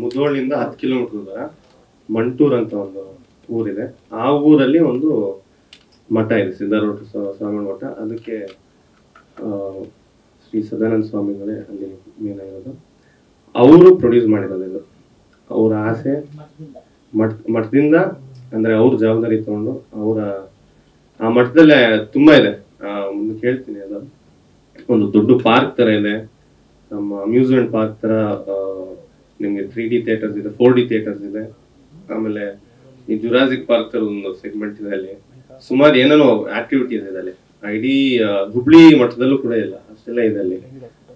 ಮುದೋಳಿನಿಂದ 10 kilometre ದೂರ ಮಂಟೂರ್ ಅಂತ ಒಂದು ಊರಿದೆ। ಆ ಊರಲ್ಲಿ ಒಂದು ಮಠ ಇದೆ, ಸಿದ್ಧಾರೂಢ ಸ್ವಾಮಿ ಮಠ। ಅದಕ್ಕೆ ಶ್ರೀ ಸದಾನಂದ ಸ್ವಾಮಿಗಳೇ ಅಲ್ಲಿ ಮೇನಾಗಿರೋದು, ಅವರು ಪ್ರೊಡ್ಯೂಸ್ ಮಾಡಿರೋದು ಇದು। ಅವರ ಆಸೆ ಮಠದಿಂದ, ಅಂದ್ರೆ ಅವ್ರ ಜವಾಬ್ದಾರಿ ತಗೊಂಡು ಅವರ ಆ ಮಠದಲ್ಲೇ ತುಂಬಾ ಇದೆ। ಹೇಳ್ತೀನಿ, ಅದು ಒಂದು ದೊಡ್ಡ ಪಾರ್ಕ್ ತರ ಇದೆ, ನಮ್ಮ ಅಮ್ಯೂಸ್ಮೆಂಟ್ ಪಾರ್ಕ್ ತರ। ನಿಮಗೆ 3D ಥಿಯೇಟರ್ಸ್ ಇದೆ, 4D ಥಿಯೇಟರ್ಸ್ ಇದೆ, ಆಮೇಲೆ ಈ ಜುರಾಸಿಕ್ ಪಾರ್ಕ್ ತರ ಒಂದು ಸೆಗ್ಮೆಂಟ್ ಇದೆ। ಅಲ್ಲಿ ಸುಮಾರು ಏನೇನೋ ಆಕ್ಟಿವಿಟೀಸ್ ಇದೆ ಅಲ್ಲಿ, ಇಡೀ ಹುಬ್ಳಿ ಮಠದಲ್ಲೂ ಕೂಡ ಇಲ್ಲ ಅಷ್ಟೆಲ್ಲ ಇದೆ ಅಲ್ಲಿ।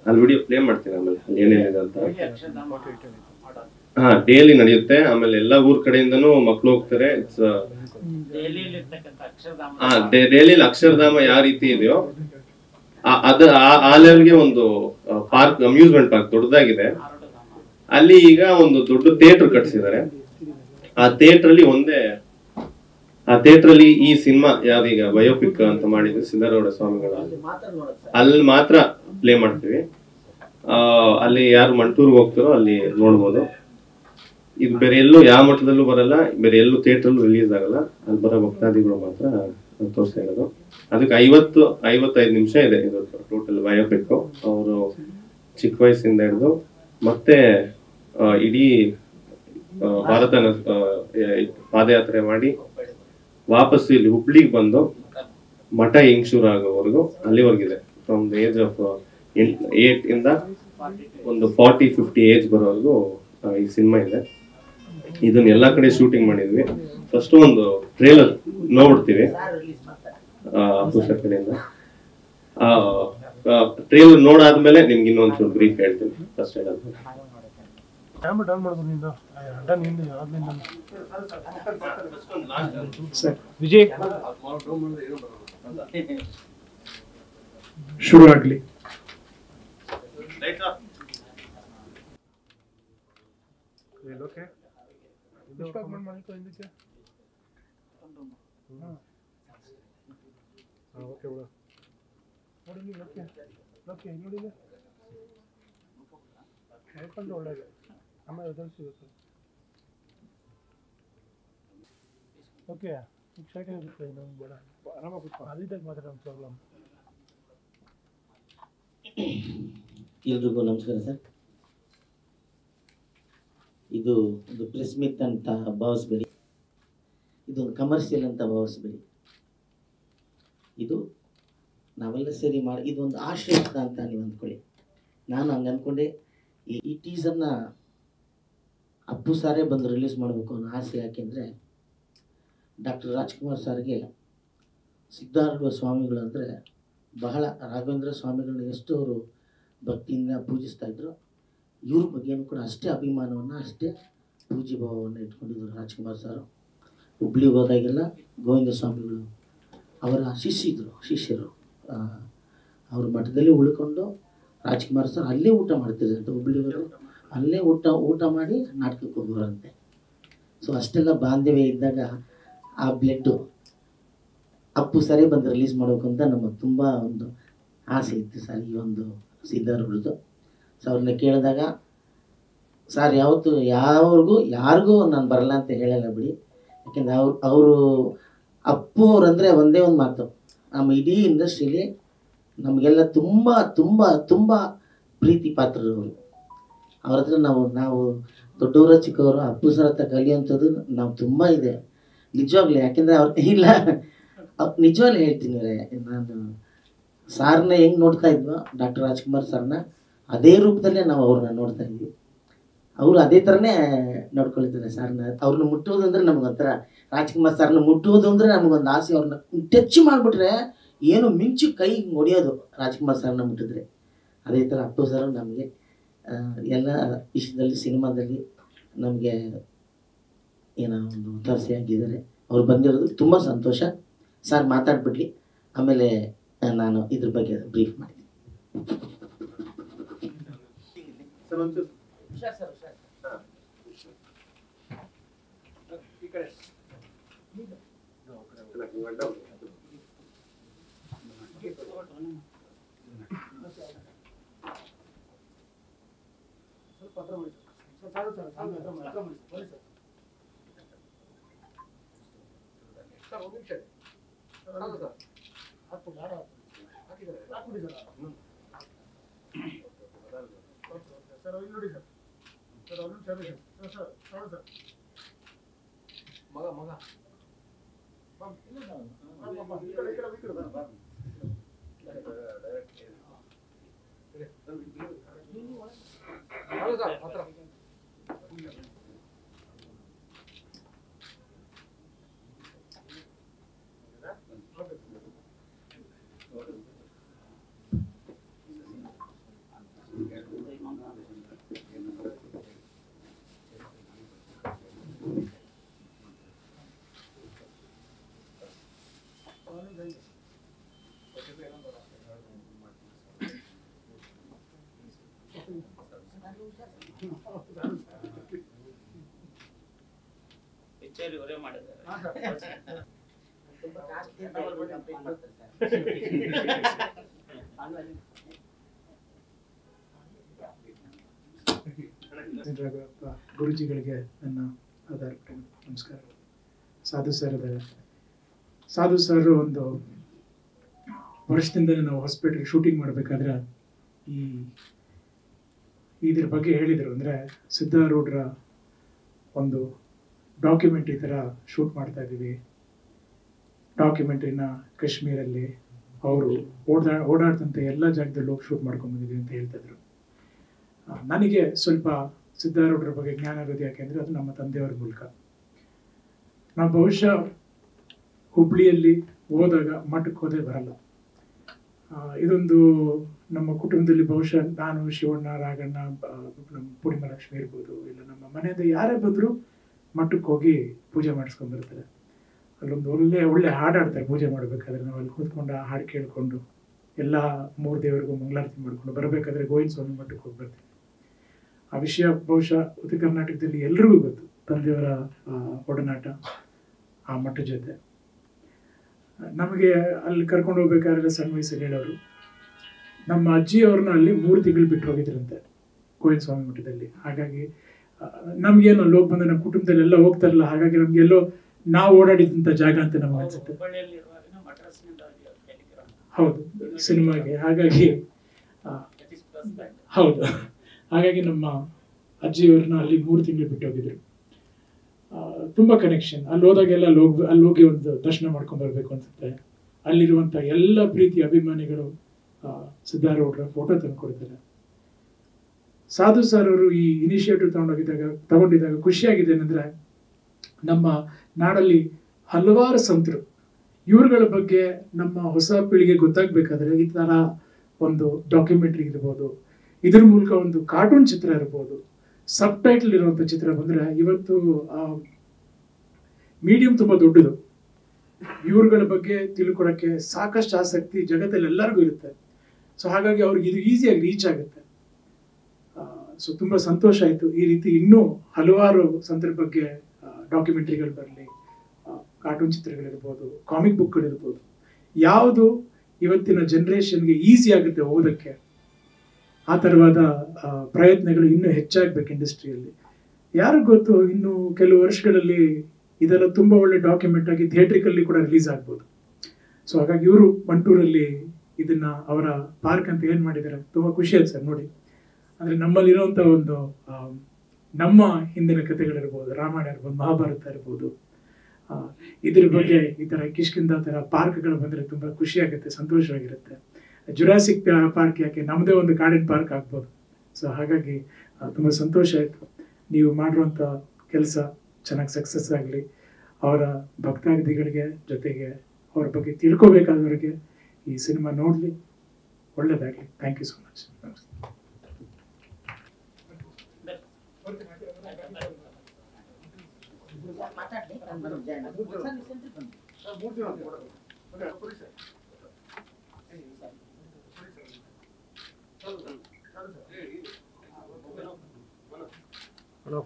ಅಲ್ಲಿ ವಿಡಿಯೋ ಪ್ಲೇ ಮಾಡ್ತೀನಿ ಆಮೇಲೆ ಅಲ್ಲಿ ಏನೇನಿದೆ ಅಂತ। ಹಾ, ಡೇಲಿ ನಡೆಯುತ್ತೆ, ಆಮೇಲೆ ಎಲ್ಲಾ ಊರ್ ಕಡೆಯಿಂದನೂ ಮಕ್ಕಳು ಹೋಗ್ತಾರೆ। ಡೇಲಿಲಿ ಅಕ್ಷರಧಾಮ ಯಾವ ರೀತಿ ಇದೆಯೋ ಆ ಲೆವೆಲ್ಗೆ ಒಂದು ಪಾರ್ಕ್, ಅಮ್ಯೂಸ್ಮೆಂಟ್ ಪಾರ್ಕ್ ದೊಡ್ಡದಾಗಿದೆ ಅಲ್ಲಿ। ಈಗ ಒಂದು ದೊಡ್ಡ ಥಿಯೇಟರ್ ಕಟ್ಸಿದ್ದಾರೆ, ಆ ಥಿಯೇಟರ್ ಅಲ್ಲಿ ಈ ಸಿನಿಮಾ ಯಾವ್ದೀಗ ಬಯೋಪಿಕ್ ಅಂತ ಮಾಡಿದ್ರು ಸಿದ್ಧಾರೂಢ ಸ್ವಾಮಿಗಳ, ಅಲ್ಲಿ ಮಾತ್ರ ಪ್ಲೇ ಮಾಡ್ತೀವಿ। ಅಲ್ಲಿ ಯಾರು ಮಂಟೂರ್ಗೆ ಹೋಗ್ತಾರೋ ಅಲ್ಲಿ ನೋಡ್ಬೋದು। ಇದು ಬೇರೆ ಎಲ್ಲೂ ಯಾವ ಮಠದಲ್ಲೂ ಬರಲ್ಲ, ಬೇರೆ ಎಲ್ಲೂ ಥಿಯೇಟರ್ಲ್ಲೂ ರಿಲೀಸ್ ಆಗಲ್ಲ, ಅಲ್ಲಿ ಬರೋ ಭಕ್ತಾದಿಗಳು ಮಾತ್ರ ತೋರಿಸ್ತಾ ಇರೋದು। ಅದಕ್ಕೆ 50-55 ನಿಮಿಷ ಇದೆ ಇದು ಟೋಟಲ್ ಬಯೋಪಿಕ್। ಅವರು ಚಿಕ್ಕ ವಯಸ್ಸಿಂದ ಹಿಡಿದು ಮತ್ತೆ ಇಡೀ ಭಾರತನ ಪಾದಯಾತ್ರೆ ಮಾಡಿ ವಾಪಸ್ ಇಲ್ಲಿ ಹುಬ್ಳಿಗೆ ಬಂದು ಮಠ ಹೆಂಗ್ ಶುರು ಆಗೋವರೆಗೂ ಅಲ್ಲಿವರೆಗಿದೆ, ಫ್ರಮ್ ದ ಏಜ್ ಆಫ್ 8 ಇಂದ ಒಂದು 40-50 ಏಜ್ ಬರೋವರೆಗೂ ಈ ಸಿನಿಮಾ ಇದೆ। ಇದನ್ನ ಎಲ್ಲಾ ಕಡೆ ಶೂಟಿಂಗ್ ಮಾಡಿದ್ವಿ, ಫಸ್ಟ್ ಒಂದು ಟ್ರೇಲರ್ ನೋಡ್ಬಿಡ್ತೀವಿ ಅಪುಷರ್ ಕಡೆಯಿಂದ। ಟ್ರೇಲರ್ ನೋಡಾದ್ಮೇಲೆ ನಿಮ್ಗೆ ಇನ್ನೊಂದು ಬ್ರೀಫ್ ಹೇಳ್ತೀನಿ ಫಸ್ಟ್ ಹೇಳೋದು। ಶುರು ಆಗ್ಲಿ। ಓಕೆ, ಶಾರ್ಟ್ ಆಗುತ್ತೆ, ನಾನು ಬೇಡ ಆರಾಮಾಗಿ ಕೂತ್ಕೊಂಡು ಅದಿದ್ದಾಗ ಮಾತ್ರ ನಮ್ಮ ಪ್ರಾಬ್ಲಮ್। ಎಲ್ರಿಗೂ ನಮಸ್ಕಾರ ಸರ್, ಇದು ಒಂದು ಪ್ರೆಸ್ ಮೀಟ್ ಅಂತ ಭಾವಿಸ್ಬೇಡಿ, ಇದೊಂದು ಕಮರ್ಷಿಯಲ್ ಅಂತ ಭಾವಿಸ್ಬೇಡಿ, ಇದು ನಾವೆಲ್ಲ ಸೇರಿ ಮಾಡಿ ಇದೊಂದು ಆಶೀರ್ವಾದ ಅಂತ ನೀವು ಅಂದ್ಕೊಳ್ಳಿ। ನಾನು ಹಂಗೆ ಅಂದ್ಕೊಂಡೆ, ಈ ಟೀಸರ್ನ ಅಪ್ಪು ಸಾರೇ ಬಂದು ರಿಲೀಸ್ ಮಾಡಬೇಕು ಅನ್ನೋ ಆಸೆ। ಯಾಕೆಂದರೆ ಡಾಕ್ಟರ್ ರಾಜ್ಕುಮಾರ್ ಸಾರಿಗೆ ಸಿದ್ಧಾರೂಢ ಸ್ವಾಮಿಗಳು ಅಂದರೆ ಬಹಳ, ರಾಘವೇಂದ್ರ ಸ್ವಾಮಿಗಳನ್ನ ಎಷ್ಟು ಅವರು ಭಕ್ತಿಯಿಂದ ಪೂಜಿಸ್ತಾ ಇದ್ರು, ಇವ್ರ ಬಗ್ಗೆಯೂ ಕೂಡ ಅಷ್ಟೇ ಅಭಿಮಾನವನ್ನು, ಅಷ್ಟೇ ಪೂಜೆ ಭಾವವನ್ನು ಇಟ್ಕೊಂಡಿದ್ರು ರಾಜ್ಕುಮಾರ್ ಸಾರು। ಹುಬ್ಳಿಗೆ ಹೋದಾಗೆಲ್ಲ ಗೋವಿಂದ ಸ್ವಾಮಿಗಳು ಅವರ ಶಿಷ್ಯರು ಅವ್ರ ಮಠದಲ್ಲಿ ಉಳ್ಕೊಂಡು ರಾಜ್ಕುಮಾರ್ ಸರ್ ಅಲ್ಲೇ ಊಟ ಮಾಡ್ತಿದ್ರಂತೆ, ಹುಬ್ಳಿಯವರು ಅಲ್ಲೇ ಊಟ ಮಾಡಿ ನಾಟಕಕ್ಕೆ ಹೋಗೋರಂತೆ। ಸೊ ಅಷ್ಟೆಲ್ಲ ಬಾಂಧವ್ಯ ಇದ್ದಾಗ ಆ ಬ್ಲೆಡ್ಡು ಅಪ್ಪು ಸರಿ ಬಂದು ರಿಲೀಸ್ ಮಾಡೋಕ್ಕಂತ ನಮಗೆ ತುಂಬ ಒಂದು ಆಸೆ ಇತ್ತು ಸರ್ ಈ ಒಂದು ಸಿದ್ಧಾರೂಢದ್ದು। ಸೊ ಅವ್ರನ್ನ ಕೇಳಿದಾಗ ಸರ್ ಯಾವತ್ತು ಯಾರಿಗೂ ನಾನು ಬರಲ್ಲ ಅಂತ ಹೇಳಲ್ಲ ಬಿಡಿ, ಯಾಕೆಂದರೆ ಅವರು ಅಪ್ಪು ಅವರಂದರೆ ಒಂದೇ ಒಂದು ಮಾತು, ನಮ್ಮ ಇಡೀ ಇಂಡಸ್ಟ್ರೀಲಿ ನಮಗೆಲ್ಲ ತುಂಬ ತುಂಬ ತುಂಬ ಪ್ರೀತಿ ಪಾತ್ರರು ಅವರು। ಅವ್ರ ಹತ್ರ ನಾವು ದೊಡ್ಡವರ ಚಿಕ್ಕವರು ಅಪ್ಪು ಸರ್ ಹತ್ರ ಕಲಿಯುವಂಥದ್ದು ನಾವು ತುಂಬ ಇದೆ ನಿಜವಾಗ್ಲೂ। ಯಾಕೆಂದರೆ ಅವ್ರು ಇಲ್ಲ, ನಿಜವಾಗ್ಲೂ ಹೇಳ್ತೀನಿ ರೇ, ನಾನು ಸಾರನ್ನ ಹೆಂಗೆ ನೋಡ್ತಾ ಇದ್ವೋ ಡಾಕ್ಟರ್ ರಾಜ್ಕುಮಾರ್ ಸರ್ನ ಅದೇ ರೂಪದಲ್ಲೇ ನಾವು ಅವ್ರನ್ನ ನೋಡ್ತಾ ಇದ್ವಿ, ಅವರು ಅದೇ ಥರನೇ ನೋಡ್ಕೊಳ್ತಾರೆ ಸಾರನ್ನ। ಅವ್ರನ್ನ ಮುಟ್ಟೋದು ಅಂದರೆ ನಮಗೊಂಥರ, ರಾಜ್ಕುಮಾರ್ ಸರ್ನ ಮುಟ್ಟೋದು ಅಂದರೆ ನಮಗೊಂದು ಆಸೆ, ಅವ್ರನ್ನ ಟಚ್ ಮಾಡಿಬಿಟ್ರೆ ಏನು ಮಿಂಚು ಕೈ ಹೊಡೆಯೋದು ರಾಜ್ಕುಮಾರ್ ಸರ್ನ ಮುಟ್ಟಿದ್ರೆ। ಅದೇ ಥರ ಅಪ್ಪು ಸರ್ ನಮಗೆ ಎಲ್ಲ ವಿಷಯದಲ್ಲಿ ಸಿನಿಮಾದಲ್ಲಿ ನಮಗೆ ಏನೋ ಒಂದು ಒತ್ತಾಸೆಯಾಗಿದ್ದಾರೆ, ಅವ್ರು ಬಂದಿರೋದು ತುಂಬ ಸಂತೋಷ। ಸರ್ ಮಾತಾಡ್ಬಿಡ್ಲಿ, ಆಮೇಲೆ ನಾನು ಇದ್ರ ಬಗ್ಗೆ ಬ್ರೀಫ್ ಮಾಡಿದ್ದೀನಿ गुरुजी आधार नमस्कार साधु सर साधु सर वर्षदिंद ना हॉस्पिटल शूटिंग बेहतर सिद्धारूढ़ डॉक्यूमेंट्री थर शूट डॉक्यूमेंट्रीना कश्मीरल्ली ओडाडुत्ता एल्ल जागदल्लू होगी शूट माड्कोंडिद्दीनि अंत हेळ्तिद्रु ನನಗೆ ಸ್ವಲ್ಪ ಸಿದ್ಧಾರೂಢರ ಬಗ್ಗೆ ಜ್ಞಾನ ಇರೋದು ಯಾಕೆಂದ್ರೆ ಅದು ನಮ್ಮ ತಂದೆಯವರ ಮೂಲಕ ನಾನು ಬಹುಶಃ ಹುಬ್ಳಿಯಲ್ಲಿ ಓದಾಗ ಮಠಕ್ಕೆ ಹೋದೆ ಬರಲ್ಲ ಇದೊಂದು ನಮ್ಮ ಕುಟುಂಬದಲ್ಲಿ ಬಹುಶಃ ನಾನು ಶಿವಣ್ಣ ರಾಗಣ್ಣ ಪೂರ್ಣಿಮಾ ಲಕ್ಷ್ಮಿ ಇರಬಹುದು ಇಲ್ಲ ನಮ್ಮ ಮನೆಯಿಂದ ಯಾರೇ ಬಂದರೂ ಮಠಕ್ಕೆ ಹೋಗಿ ಪೂಜೆ ಮಾಡಿಸ್ಕೊಂಡು ಬರ್ತಾರೆ ಅಲ್ಲೊಂದು ಒಳ್ಳೆ ಹಾಡಾಡ್ತಾರೆ ಪೂಜೆ ಮಾಡಬೇಕಾದ್ರೆ ನಾವು ಅಲ್ಲಿ ಕೂತ್ಕೊಂಡು ಆ ಹಾಡು ಕೇಳಿಕೊಂಡು ಎಲ್ಲ ಮೂರು ದೇವರಿಗೂ ಮಂಗಳಾರತಿ ಮಾಡಿಕೊಂಡು ಬರಬೇಕಾದ್ರೆ ಗೋವಿಂದ ಸ್ವಾಮಿ ಮಠಕ್ಕೆ ಹೋಗಿ ಬರ್ತೀವಿ ಆ ವಿಷಯ ಬಹುಶಃ ಉತ್ತರ ಕರ್ನಾಟಕದಲ್ಲಿ ಎಲ್ಲರಿಗೂ ಗೊತ್ತು ತಂದೆಯವರ ಒಡನಾಟ ಆ ಮಠ ಜೊತೆ ನಮಗೆ ಅಲ್ಲಿ ಕರ್ಕೊಂಡು ಹೋಗಬೇಕಾದ್ರೆ ಸಣ್ಣ ವಯಸ್ಸಲ್ಲಿ ಹೇಳೋರು ನಮ್ಮ ಅಜ್ಜಿಯವ್ರನ್ನ ಅಲ್ಲಿ 3 ತಿಂಗಳು ಬಿಟ್ಟು ಹೋಗಿದ್ರಂತೆ ಗೋವಿಂದ ಸ್ವಾಮಿ ಮಠದಲ್ಲಿ ಹಾಗಾಗಿ ನಮಗೇನು ಲೋಕ ಬಂದ ನಮ್ಮ ಕುಟುಂಬದಲ್ಲಿ ಎಲ್ಲ ಹೋಗ್ತಾರಲ್ಲ ಹಾಗಾಗಿ ನಮಗೆ ಎಲ್ಲೋ ನಾವು ಓಡಾಡಿದಂತ ಜಾಗ ಅಂತ ನಮಗೆ ಅನ್ಸುತ್ತೆ ಹೌದು ಸಿನಿಮಾಗೆ ಹಾಗಾಗಿ ಹೌದು ಹಾಗಾಗಿ ನಮ್ಮ ಅಜ್ಜಿಯವ್ರನ್ನ ಅಲ್ಲಿ 3 ತಿಂಗಳು ಬಿಟ್ಟು ಹೋಗಿದ್ರು ತುಂಬಾ ಕನೆಕ್ಷನ್ ಅಲ್ಲಿ ಹೋದಾಗೆಲ್ಲ ಅಲ್ಲಿ ಹೋಗಿ ಒಂದು ದರ್ಶನ ಮಾಡ್ಕೊಂಡು ಬರಬೇಕು ಅನ್ಸುತ್ತೆ ಅಲ್ಲಿರುವಂತ ಎಲ್ಲ ಪ್ರೀತಿ ಅಭಿಮಾನಿಗಳು ಸಿದ್ಧಾರೂಢರ ಫೋಟೋ ತಂದು ಕೊಡ್ತಾರೆ ಸಾಧು ಸರ್ ಅವರು ಈ ಇನಿಷಿಯೇಟಿವ್ ತಗೊಂಡಿದ್ದಾಗ ಖುಷಿಯಾಗಿದೆ ಏನಂದ್ರೆ ನಮ್ಮ ನಾಡಲ್ಲಿ ಹಲವಾರು ಸಂತರು ಇವರುಗಳ ಬಗ್ಗೆ ನಮ್ಮ ಹೊಸ ಪೀಳಿಗೆ ಗೊತ್ತಾಗಬೇಕಾದ್ರೆ ಈ ತರ ಒಂದು ಡಾಕ್ಯುಮೆಂಟರಿ ಇರಬಹುದು ಇದರ ಮೂಲಕ ಒಂದು ಕಾರ್ಟೂನ್ ಚಿತ್ರ ಇರಬಹುದು ಸಬ್ ಟೈಟಲ್ ಇರುವಂತ ಚಿತ್ರ ಬಂದ್ರೆ ಇವತ್ತು ಮೀಡಿಯಂ ತುಂಬಾ ದೊಡ್ಡದು ಇವರುಗಳ ಬಗ್ಗೆ ತಿಳ್ಕೊಳ್ಳೋಕೆ ಸಾಕಷ್ಟು ಆಸಕ್ತಿ ಜಗತ್ತಲ್ಲಿ ಎಲ್ಲರಿಗೂ ಇರುತ್ತೆ ಸೊ ಹಾಗಾಗಿ ಅವರಿಗೆ ಇದು ಈಸಿಯಾಗಿ ರೀಚ್ ಆಗುತ್ತೆ ಸೊ ತುಂಬಾ ಸಂತೋಷ ಆಯ್ತು ಈ ರೀತಿ ಇನ್ನೂ ಹಲವಾರು ಸಂದರ್ಭ ಬಗ್ಗೆ ಡಾಕ್ಯುಮೆಂಟರಿಗಳು ಬರಲಿ ಕಾರ್ಟೂನ್ ಚಿತ್ರಗಳಿರ್ಬೋದು ಕಾಮಿಕ್ ಬುಕ್ಗಳಿರ್ಬೋದು ಯಾವುದು ಇವತ್ತಿನ ಜನರೇಷನ್ಗೆ ಈಸಿ ಆಗುತ್ತೆ ಓದೋಕ್ಕೆ ಆ ಥರವಾದ ಪ್ರಯತ್ನಗಳು ಇನ್ನೂ ಹೆಚ್ಚಾಗಬೇಕು ಇಂಡಸ್ಟ್ರಿಯಲ್ಲಿ ಯಾರಿಗೂ ಗೊತ್ತು ಇನ್ನು ಕೆಲವು ವರ್ಷಗಳಲ್ಲಿ ಇದೆಲ್ಲ ತುಂಬ ಒಳ್ಳೆ ಡಾಕ್ಯುಮೆಂಟ್ ಆಗಿ ಥಿಯೇಟ್ರಿಕಲ್ಲಿ ಕೂಡ ರಿಲೀಸ್ ಆಗ್ಬೋದು ಸೊ ಹಾಗಾಗಿ ಇವರು ಮಂಟೂರಲ್ಲಿ ಇದನ್ನು ಅವರ ಪಾರ್ಕ್ ಅಂತ ಏನು ಮಾಡಿದ್ದಾರೆ ತುಂಬ ಖುಷಿ ಆಯ್ತು ಸರ್ ನೋಡಿ ಅಂದರೆ ನಮ್ಮಲ್ಲಿರೋಂಥ ಒಂದು ನಮ್ಮ ಹಿಂದಿನ ಕಥೆಗಳಿರ್ಬೋದು ರಾಮಾಯಣ ಇರ್ಬೋದು ಮಹಾಭಾರತ ಇರ್ಬೋದು ಇದ್ರ ಬಗ್ಗೆ ಈ ಥರ ಕಿಷ್ಕಿಂದ ಥರ ಪಾರ್ಕ್ಗಳು ಬಂದರೆ ತುಂಬ ಖುಷಿಯಾಗುತ್ತೆ ಸಂತೋಷವಾಗಿರುತ್ತೆ ಜುರಾಸಿಕ್ ಪಾರ್ಕ್ ಯಾಕೆ ನಮ್ಮದೇ ಒಂದು ಗಾರ್ಡನ್ ಪಾರ್ಕ್ ಆಗ್ಬೋದು ಸೊ ಹಾಗಾಗಿ ತುಂಬ ಸಂತೋಷ ಆಯಿತು ನೀವು ಮಾಡಿರುವಂಥ ಕೆಲಸ ಚೆನ್ನಾಗಿ ಸಕ್ಸಸ್ ಆಗಲಿ ಅವರ ಭಕ್ತಾದಿಗಳಿಗೆ ಜೊತೆಗೆ ಅವ್ರ ಬಗ್ಗೆ ತಿಳ್ಕೋಬೇಕಾದವರಿಗೆ ಈ ಸಿನಿಮಾ ನೋಡಲಿ ಒಳ್ಳೆಯದಾಗಲಿ thank you so much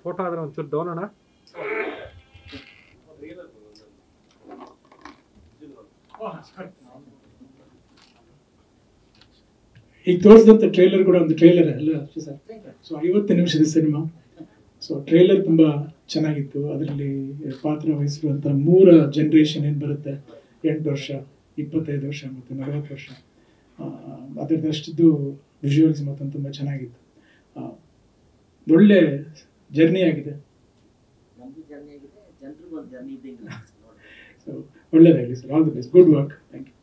photo आदर ಒಂಚೂರು ಡೌನ್ ಅಣ್ಣ ಈಗ ತೋರಿಸಿದಂತ ಟ್ರೈಲರ್ ಕೂಡ ಒಂದು ಟ್ರೈಲರ್ ಅಲ್ಲ ಸರ್ ಸೊ 50 ನಿಮಿಷದ ಸಿನಿಮಾ ಸೊ ಟ್ರೇಲರ್ ತುಂಬಾ ಚೆನ್ನಾಗಿತ್ತು. ಅದರಲ್ಲಿ ಪಾತ್ರ ವಹಿಸಿರುವಂತ ಮೂರ ಜನರೇಷನ್ ಏನು ಬರುತ್ತೆ 8 ವರ್ಷ 25 ವರ್ಷ ಮತ್ತು 40 ವರ್ಷ ಅದರದಷ್ಟು ವಿಜುವಲ್ಸ್ ಮತ್ತು ತುಂಬಾ ಚೆನ್ನಾಗಿತ್ತು. ಒಳ್ಳೆ ಜರ್ನಿ ಆಗಿದೆ. ಜನರು ಒಂದು ಜರ್ನಿ ಇದೆ ಸೊ ಒಳ್ಳೆದಾಗಿದೆ sir. All the best. Good work. Thank you.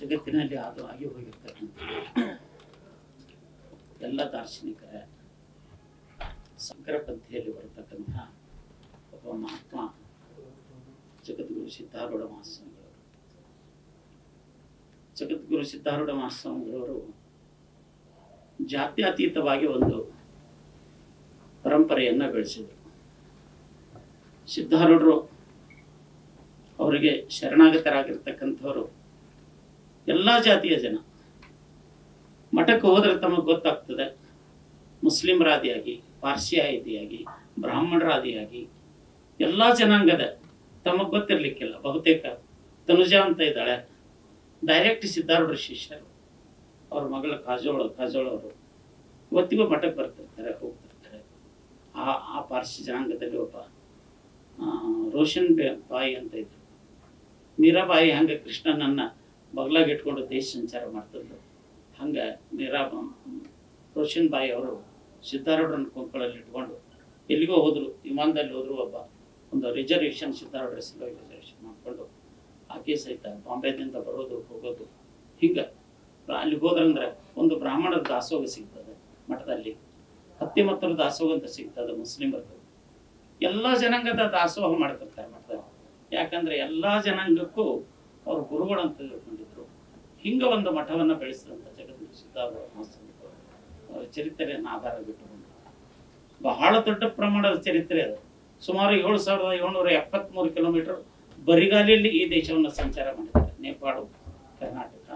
ಜಗತ್ತಿನಲ್ಲಿ ಅದು ಆಗಿ ಹೋಗಿರ್ತಕ್ಕಂಥ ಎಲ್ಲ ದಾರ್ಶನಿಕರ ಸಂಕರ ಪಂಥೆಯಲ್ಲಿ ಬರತಕ್ಕಂಥ ಒಬ್ಬ ಮಹಾತ್ಮ ಜಗದ್ಗುರು ಸಿದ್ಧಾರೂಢ ಮಹಾಸ್ವಾಮಿಗಳವರು. ಜಾತ್ಯತೀತವಾಗಿ ಒಂದು ಪರಂಪರೆಯನ್ನು ಬೆಳೆಸಿದರು. ಸಿದ್ಧಾರೂಢರು ಅವರಿಗೆ ಶರಣಾಗತರಾಗಿರ್ತಕ್ಕಂಥವರು ಎಲ್ಲ ಜಾತಿಯ ಜನ. ಮಠಕ್ಕೆ ಹೋದರೆ ತಮಗೆ ಗೊತ್ತಾಗ್ತದೆ, ಮುಸ್ಲಿಮರಾದಿಯಾಗಿ ಪಾರ್ಸಿಯಾದಿಯಾಗಿ ಬ್ರಾಹ್ಮಣರಾದಿಯಾಗಿ ಎಲ್ಲ ಜನಾಂಗದ ತಮಗೆ ಗೊತ್ತಿರಲಿಕ್ಕಿಲ್ಲ. ಬಹುತೇಕ ತನುಜಾ ಅಂತ ಇದ್ದಾಳೆ, ಡೈರೆಕ್ಟ್ ಸಿದ್ಧಾರೂಢರ ಶಿಷ್ಯರು. ಅವ್ರ ಮಗಳ ಕಾಜೋಳವರು ಇವತ್ತಿಗೂ ಮಠಕ್ಕೆ ಬರ್ತಿರ್ತಾರೆ, ಹೋಗ್ತಿರ್ತಾರೆ. ಆ ಪಾರ್ಸಿ ಜನಾಂಗದಲ್ಲಿ ಒಬ್ಬ ರೋಷನ್ ಬಾಯಿ ಅಂತ ಇದ್ರು. ಮೀರಾಬಾಯಿ ಹಂಗೆ ಕೃಷ್ಣನನ್ನು ಬಗ್ಲಾಗಿ ಇಟ್ಕೊಂಡು ದೇಶ ಸಂಚಾರ ಮಾಡ್ತಿದ್ರು. ಹಂಗೆ ರೋಷನ್ ಬಾಯಿ ಅವರು ಸಿದ್ಧಾರೂಢರನ್ನು ಕೊಂಕಳಲ್ಲಿ ಇಟ್ಕೊಂಡು ಎಲ್ಲಿಗೋ ಹೋದರು, ವಿಮಾನದಲ್ಲಿ ಹೋದರು. ಒಂದು ರಿಸರ್ವೇಷನ್ ಸಿದ್ಧಾರೂಢರ ಸಲುವಾಗಿ ರಿಸರ್ವೇಷನ್ ಮಾಡಿಕೊಂಡು ಆಕೆ ಸಹಿತ ಬಾಂಬೆದಿಂದ ಬರೋದು ಹೋಗೋದು. ಹಿಂಗೆ ಅಲ್ಲಿಗೆ ಹೋದ್ರಂದ್ರೆ ಒಂದು ಬ್ರಾಹ್ಮಣರ ದಾಸೋಹ ಸಿಗ್ತದೆ ಮಠದಲ್ಲಿ, ಹತ್ತಿ ಮತ್ತೊಂದು ದಾಸೋಹ ಅಂತ ಸಿಗ್ತದೆ ಮುಸ್ಲಿಮರದ್ದು. ಎಲ್ಲ ಜನಾಂಗದ ದಾಸೋಹ ಮಾಡ್ತಿರ್ತಾರೆ ಮಠದಲ್ಲಿ, ಯಾಕಂದರೆ ಎಲ್ಲ ಜನಾಂಗಕ್ಕೂ ಅವರು ಗುರುಗಳಂತ ತಿಳ್ಕೊಂಡಿದ್ರು. ಹಿಂಗೆ ಒಂದು ಮಠವನ್ನು ಬೆಳೆಸಿದಂಥ ಜಗದ್ಗುರು ಸಿದ್ಧಾರೂಢ ಮಹಾಸ್ವಾಮಿಗಳು ಅವರ ಚರಿತ್ರೆಯನ್ನು ಆಧಾರ ಬಿಟ್ಟುಕೊಂಡು ಬಹಳ ದೊಡ್ಡ ಪ್ರಮಾಣದ ಚರಿತ್ರೆ ಅದು. ಸುಮಾರು 7773 ಕಿಲೋಮೀಟರ್ ಬರಿಗಾಲಿಯಲ್ಲಿ ಈ ದೇಶವನ್ನು ಸಂಚಾರ ಮಾಡಿದ್ದಾರೆ. ನೇಪಾಳು ಕರ್ನಾಟಕ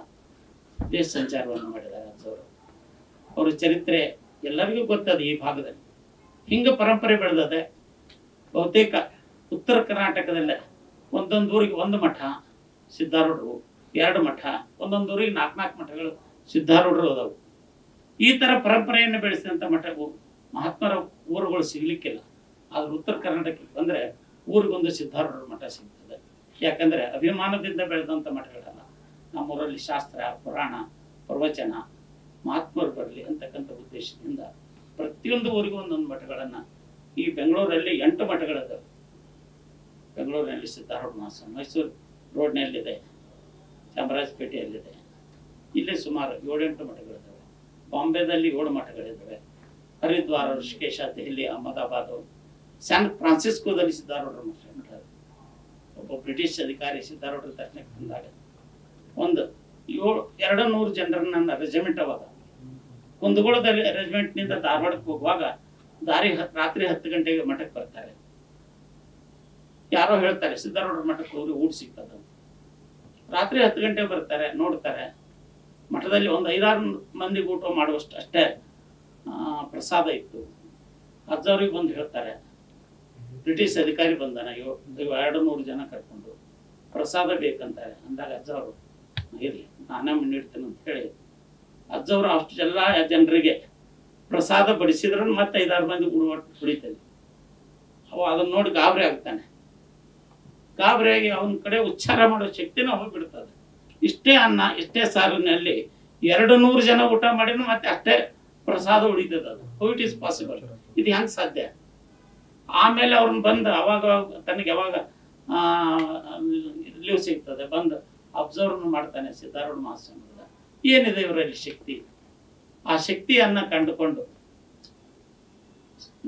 ದೇಶ ಸಂಚಾರವನ್ನು ಮಾಡಿದ್ದಾರೆ ಅವರು. ಅವರ ಚರಿತ್ರೆ ಎಲ್ಲರಿಗೂ ಗೊತ್ತದ ಈ ಭಾಗದಲ್ಲಿ. ಹಿಂಗೆ ಪರಂಪರೆ ಬೆಳೆದದೆ. ಬಹುತೇಕ ಉತ್ತರ ಕರ್ನಾಟಕದಲ್ಲೇ ಒಂದೊಂದು ಊರಿಗೆ ಒಂದು ಮಠ ಸಿದ್ಧಾರೂಢರು, ಎರಡು ಮಠ, ಒಂದೊಂದು ಊರಿಗೆ ನಾಲ್ಕು ಮಠಗಳು ಸಿದ್ಧಾರೂಢರು ಅದಾವು. ಈ ಥರ ಪರಂಪರೆಯನ್ನು ಬೆಳೆಸಿದಂಥ ಮಠವು ಮಹಾತ್ಮರ ಊರುಗಳು ಸಿಗಲಿಕ್ಕಿಲ್ಲ. ಆದ್ರೆ ಉತ್ತರ ಕರ್ನಾಟಕಕ್ಕೆ ಬಂದರೆ ಊರಿಗೊಂದು ಸಿದ್ಧಾರೂಢರ ಮಠ ಸಿಗ್ತದೆ. ಯಾಕಂದರೆ ಅಭಿಮಾನದಿಂದ ಬೆಳೆದಂಥ ಮಠಗಳಲ್ಲ. ನಮ್ಮೂರಲ್ಲಿ ಶಾಸ್ತ್ರ ಪುರಾಣ ಪ್ರವಚನ ಮಹಾತ್ಮರು ಬರಲಿ ಅಂತಕ್ಕಂಥ ಉದ್ದೇಶದಿಂದ ಪ್ರತಿಯೊಂದು ಊರಿಗೂ ಒಂದೊಂದು ಮಠಗಳನ್ನು. ಈ ಬೆಂಗಳೂರಲ್ಲಿ 8 ಮಠಗಳಿದ್ದಾವೆ. ಬೆಂಗಳೂರಿನಲ್ಲಿ ಸಿದ್ಧಾರೂಢ ಮಹಾಸ್ವಾಮಿ, ಮೈಸೂರು ರೋಡ್ನಲ್ಲಿದೆ, ಚಾಮರಾಜಪೇಟೆಯಲ್ಲಿದೆ, ಇಲ್ಲಿ ಸುಮಾರು 7-8 ಮಠಗಳಿದ್ದಾವೆ. ಬಾಂಬೆದಲ್ಲಿ 7 ಮಠಗಳಿದ್ದಾವೆ. ಹರಿದ್ವಾರ, ಋಷಿಕೇಶ, ದೆಹಲಿ, ಅಹಮದಾಬಾದ್, ಸ್ಯಾನ್ ಫ್ರಾನ್ಸಿಸ್ಕೋದಲ್ಲಿ ಸಿದ್ಧಾರೂಢರ ಮಠ. ಒಬ್ಬ ಬ್ರಿಟಿಷ್ ಅಧಿಕಾರಿ ಸಿದ್ಧಾರೂಢರ ದರ್ಶನಕ್ಕೆ ಬಂದಾಗ ಒಂದು 200 ಜನರನ್ನ ರೆಜಿಮೆಂಟ್ ಅವಾಗ ಕುಂದಗೋಳದಲ್ಲಿ ರೆಜಿಮೆಂಟ್ನಿಂದ ಧಾರವಾಡಕ್ಕೆ ಹೋಗುವಾಗ ದಾರಿ ರಾತ್ರಿ 10 ಗಂಟೆಗೆ ಮಠಕ್ಕೆ ಬರ್ತಾರೆ. ಯಾರೋ ಹೇಳ್ತಾರೆ ಸಿದ್ಧಾರೂಢರ ಮಠಕ್ಕೆ ಹೋಗಿ ಊಟ ಸಿಗ್ತದ. ರಾತ್ರಿ 10 ಗಂಟೆಗೆ ಬರ್ತಾರೆ, ನೋಡ್ತಾರೆ ಮಠದಲ್ಲಿ ಒಂದು 5-6 ಮಂದಿಗೆ ಊಟ ಮಾಡುವಷ್ಟು ಅಷ್ಟೇ ಪ್ರಸಾದ ಇತ್ತು. ಅಜ್ಜವ್ರಿಗೆ ಬಂದು ಹೇಳ್ತಾರೆ, ಬ್ರಿಟಿಷ್ ಅಧಿಕಾರಿ ಬಂದಾನ, 200 ಜನ ಕರ್ಕೊಂಡು ಪ್ರಸಾದ ಬೇಕಂತಾರೆ. ಅಂದಾಗ ಅಜ್ಜವರು ಇರಲಿ ನಾನೇ ಮುನ್ನಿಡ್ತೇನೆ ಅಂತ ಹೇಳಿ ಅಜ್ಜವರು ಅಷ್ಟು ಎಲ್ಲ ಜನರಿಗೆ ಪ್ರಸಾದ ಬಡಿಸಿದ್ರು. ಮತ್ತೆ 5-6 ಮಂದಿ ಕುಡಿತಾನೆ. ಅವ ಅದನ್ನ ನೋಡಿ ಗಾಬರಿ ಆಗ್ತಾನೆ. ಗಾಬರಿಯಾಗಿ ಅವನ ಕಡೆ ಉಚ್ಚಾರ ಮಾಡೋ ಶಕ್ತಿನ ಹೋಗ್ಬಿಡ್ತದೆ. ಇಷ್ಟೇ ಅನ್ನ ಇಷ್ಟೇ ಸಾರಿನಲ್ಲಿ 200 ಜನ ಊಟ ಮಾಡಿದ್ರು ಮತ್ತೆ ಅಷ್ಟೇ ಪ್ರಸಾದ ಉಳಿತದ. How it is possible? ಇದು ಹೆಂಗೆ ಸಾಧ್ಯ? ಆಮೇಲೆ ಅವ್ರನ್ನ ಬಂದು ಅವಾಗ ತನಗೆ ಯಾವಾಗ ಲೀವ್ ಸಿಗ್ತದೆ ಬಂದು ಅಬ್ಸರ್ವ್ ಮಾಡ್ತಾನೆ ಸಿದ್ಧಾರೂಢ ಮಹಾಸಂಘದ ಏನಿದೆ ಇವರಲ್ಲಿ ಶಕ್ತಿ ಆ ಶಕ್ತಿಯನ್ನ ಕಂಡುಕೊಂಡು